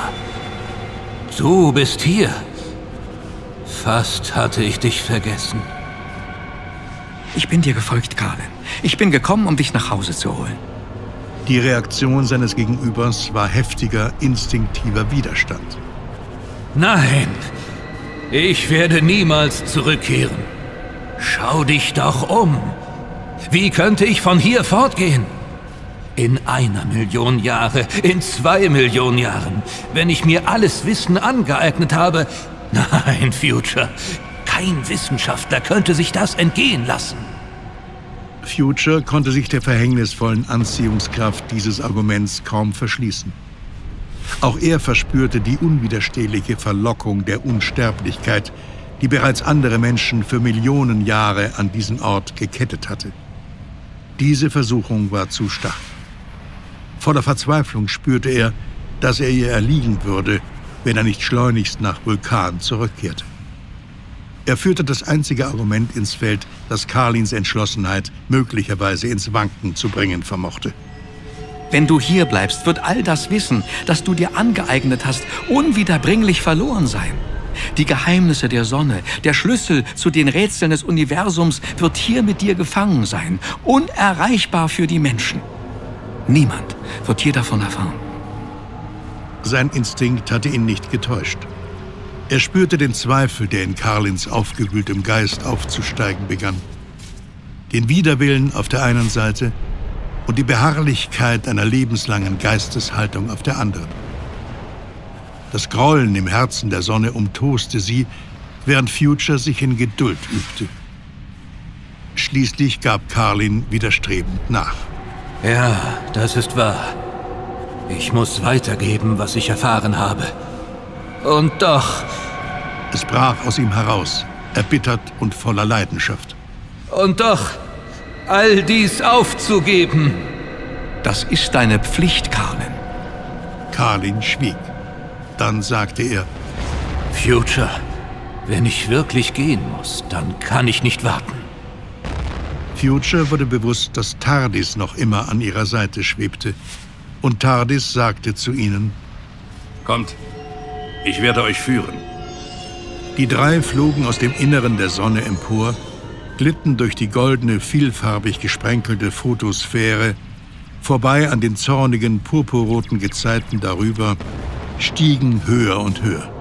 du bist hier. Fast hatte ich dich vergessen. Ich bin dir gefolgt, Carlin. Ich bin gekommen, um dich nach Hause zu holen. Die Reaktion seines Gegenübers war heftiger, instinktiver Widerstand. Nein, ich werde niemals zurückkehren. Schau dich doch um. Wie könnte ich von hier fortgehen? In 1 Million Jahre, in 2 Millionen Jahren, wenn ich mir alles Wissen angeeignet habe. Nein, Future, kein Wissenschaftler könnte sich das entgehen lassen. Future konnte sich der verhängnisvollen Anziehungskraft dieses Arguments kaum verschließen. Auch er verspürte die unwiderstehliche Verlockung der Unsterblichkeit, die bereits andere Menschen für Millionen Jahre an diesen Ort gekettet hatte. Diese Versuchung war zu stark. Voller Verzweiflung spürte er, dass er ihr erliegen würde, wenn er nicht schleunigst nach Vulkan zurückkehrte. Er führte das einzige Argument ins Feld, das Carlins Entschlossenheit möglicherweise ins Wanken zu bringen vermochte. Wenn du hier bleibst, wird all das Wissen, das du dir angeeignet hast, unwiederbringlich verloren sein. Die Geheimnisse der Sonne, der Schlüssel zu den Rätseln des Universums wird hier mit dir gefangen sein, unerreichbar für die Menschen. Niemand wird hier davon erfahren. Sein Instinkt hatte ihn nicht getäuscht. Er spürte den Zweifel, der in Carlins aufgewühltem Geist aufzusteigen begann. Den Widerwillen auf der einen Seite und die Beharrlichkeit einer lebenslangen Geisteshaltung auf der anderen. Das Grollen im Herzen der Sonne umtoste sie, während Future sich in Geduld übte. Schließlich gab Carlin widerstrebend nach. Ja, das ist wahr. Ich muss weitergeben, was ich erfahren habe. Und doch... Es brach aus ihm heraus, erbittert und voller Leidenschaft. Und doch, all dies aufzugeben. Das ist deine Pflicht, Carlin. Carlin schwieg. Dann sagte er: Future, wenn ich wirklich gehen muss, dann kann ich nicht warten. Future wurde bewusst, dass Tardes noch immer an ihrer Seite schwebte. Und Tardes sagte zu ihnen: Kommt, ich werde euch führen. Die drei flogen aus dem Inneren der Sonne empor, glitten durch die goldene, vielfarbig gesprenkelte Fotosphäre, vorbei an den zornigen, purpurroten Gezeiten darüber, stiegen höher und höher.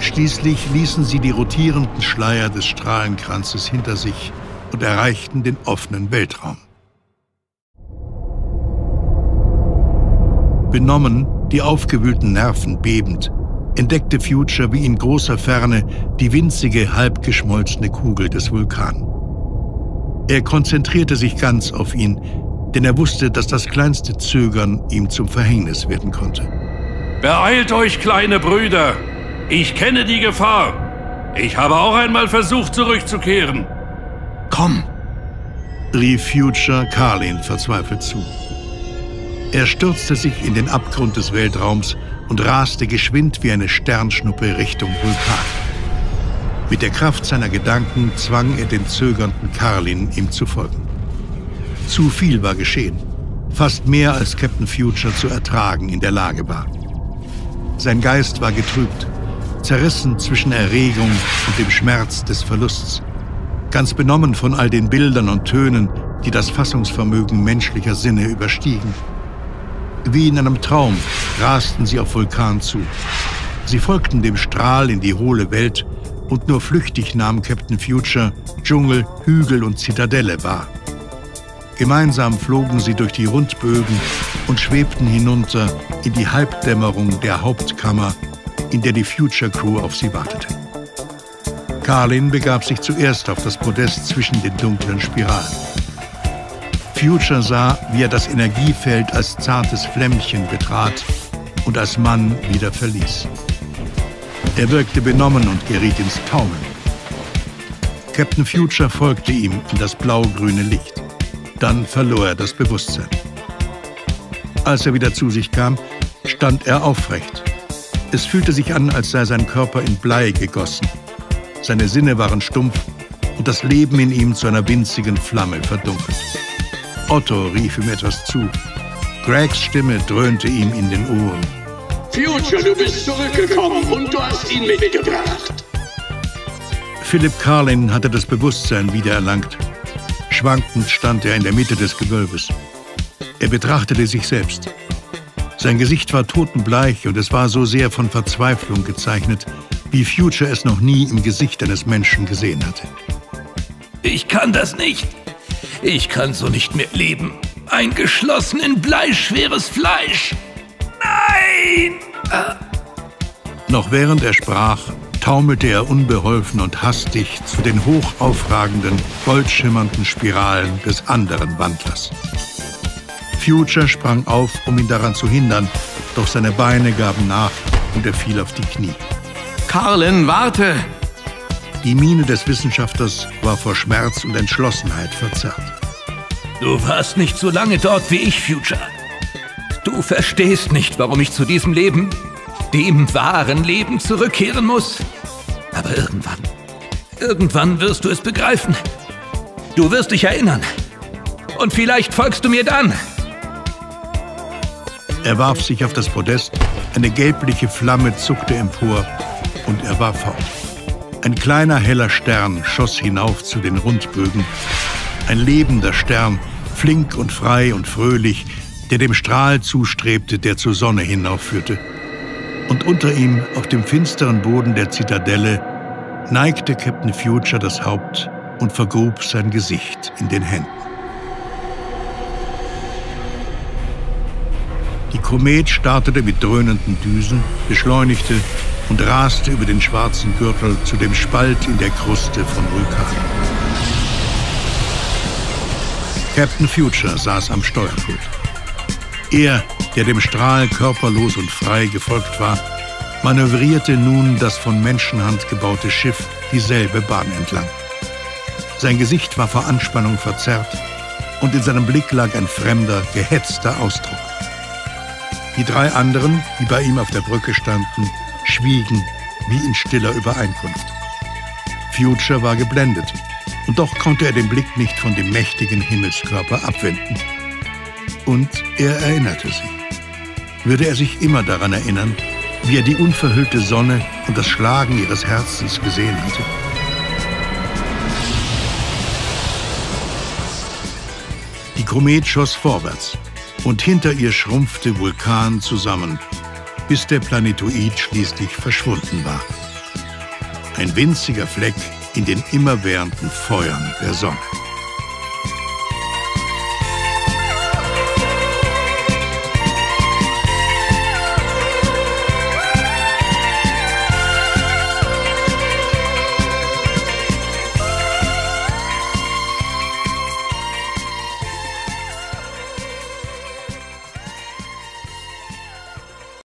Schließlich ließen sie die rotierenden Schleier des Strahlenkranzes hinter sich und erreichten den offenen Weltraum. Benommen, die aufgewühlten Nerven bebend, entdeckte Future wie in großer Ferne die winzige, halbgeschmolzene Kugel des Vulkan. Er konzentrierte sich ganz auf ihn, denn er wusste, dass das kleinste Zögern ihm zum Verhängnis werden konnte. Beeilt euch, kleine Brüder! Ich kenne die Gefahr! Ich habe auch einmal versucht, zurückzukehren! Komm! Rief Future Carlin verzweifelt zu. Er stürzte sich in den Abgrund des Weltraums und raste geschwind wie eine Sternschnuppe Richtung Vulkan. Mit der Kraft seiner Gedanken zwang er den zögernden Carlin, ihm zu folgen. Zu viel war geschehen, fast mehr als Captain Future zu ertragen in der Lage war. Sein Geist war getrübt, zerrissen zwischen Erregung und dem Schmerz des Verlusts, ganz benommen von all den Bildern und Tönen, die das Fassungsvermögen menschlicher Sinne überstiegen. Wie in einem Traum rasten sie auf Vulkan zu. Sie folgten dem Strahl in die hohle Welt und nur flüchtig nahm Captain Future Dschungel, Hügel und Zitadelle wahr. Gemeinsam flogen sie durch die Rundbögen und schwebten hinunter in die Halbdämmerung der Hauptkammer, in der die Future-Crew auf sie wartete. Carlin begab sich zuerst auf das Podest zwischen den dunklen Spiralen. Future sah, wie er das Energiefeld als zartes Flämmchen betrat und als Mann wieder verließ. Er wirkte benommen und geriet ins Taumeln. Captain Future folgte ihm in das blau-grüne Licht. Dann verlor er das Bewusstsein. Als er wieder zu sich kam, stand er aufrecht. Es fühlte sich an, als sei sein Körper in Blei gegossen. Seine Sinne waren stumpf und das Leben in ihm zu einer winzigen Flamme verdunkelt. Otto rief ihm etwas zu. Gregs Stimme dröhnte ihm in den Ohren. Future, du bist zurückgekommen und du hast ihn mitgebracht. Philip Carlin hatte das Bewusstsein wiedererlangt. Schwankend stand er in der Mitte des Gewölbes. Er betrachtete sich selbst. Sein Gesicht war totenbleich und es war so sehr von Verzweiflung gezeichnet, wie Future es noch nie im Gesicht eines Menschen gesehen hatte. Ich kann das nicht. Ich kann so nicht mehr leben. Eingeschlossen in bleischweres Fleisch. Nein! Noch während er sprach, taumelte er unbeholfen und hastig zu den hochaufragenden, goldschimmernden Spiralen des anderen Wandlers. Future sprang auf, um ihn daran zu hindern, doch seine Beine gaben nach und er fiel auf die Knie. Carlin, warte! Die Miene des Wissenschaftlers war vor Schmerz und Entschlossenheit verzerrt. Du warst nicht so lange dort wie ich, Future. Du verstehst nicht, warum ich zu diesem Leben, dem wahren Leben, zurückkehren muss. Aber irgendwann wirst du es begreifen. Du wirst dich erinnern. Und vielleicht folgst du mir dann. Er warf sich auf das Podest, eine gelbliche Flamme zuckte empor und er war fort. Ein kleiner heller Stern schoss hinauf zu den Rundbögen. Ein lebender Stern, flink und frei und fröhlich, der dem Strahl zustrebte, der zur Sonne hinaufführte. Und unter ihm, auf dem finsteren Boden der Zitadelle, neigte Captain Future das Haupt und vergrub sein Gesicht in den Händen. Die Komet startete mit dröhnenden Düsen, beschleunigte und raste über den schwarzen Gürtel zu dem Spalt in der Kruste von Vulkan. Captain Future saß am Steuerpult. Er, der dem Strahl körperlos und frei gefolgt war, manövrierte nun das von Menschenhand gebaute Schiff dieselbe Bahn entlang. Sein Gesicht war vor Anspannung verzerrt und in seinem Blick lag ein fremder, gehetzter Ausdruck. Die drei anderen, die bei ihm auf der Brücke standen, schwiegen wie in stiller Übereinkunft. Future war geblendet und doch konnte er den Blick nicht von dem mächtigen Himmelskörper abwenden. Und er erinnerte sich. Würde er sich immer daran erinnern, wie er die unverhüllte Sonne und das Schlagen ihres Herzens gesehen hatte. Die Komet schoss vorwärts und hinter ihr schrumpfte Vulkan zusammen, bis der Planetoid schließlich verschwunden war. Ein winziger Fleck in den immerwährenden Feuern der Sonne.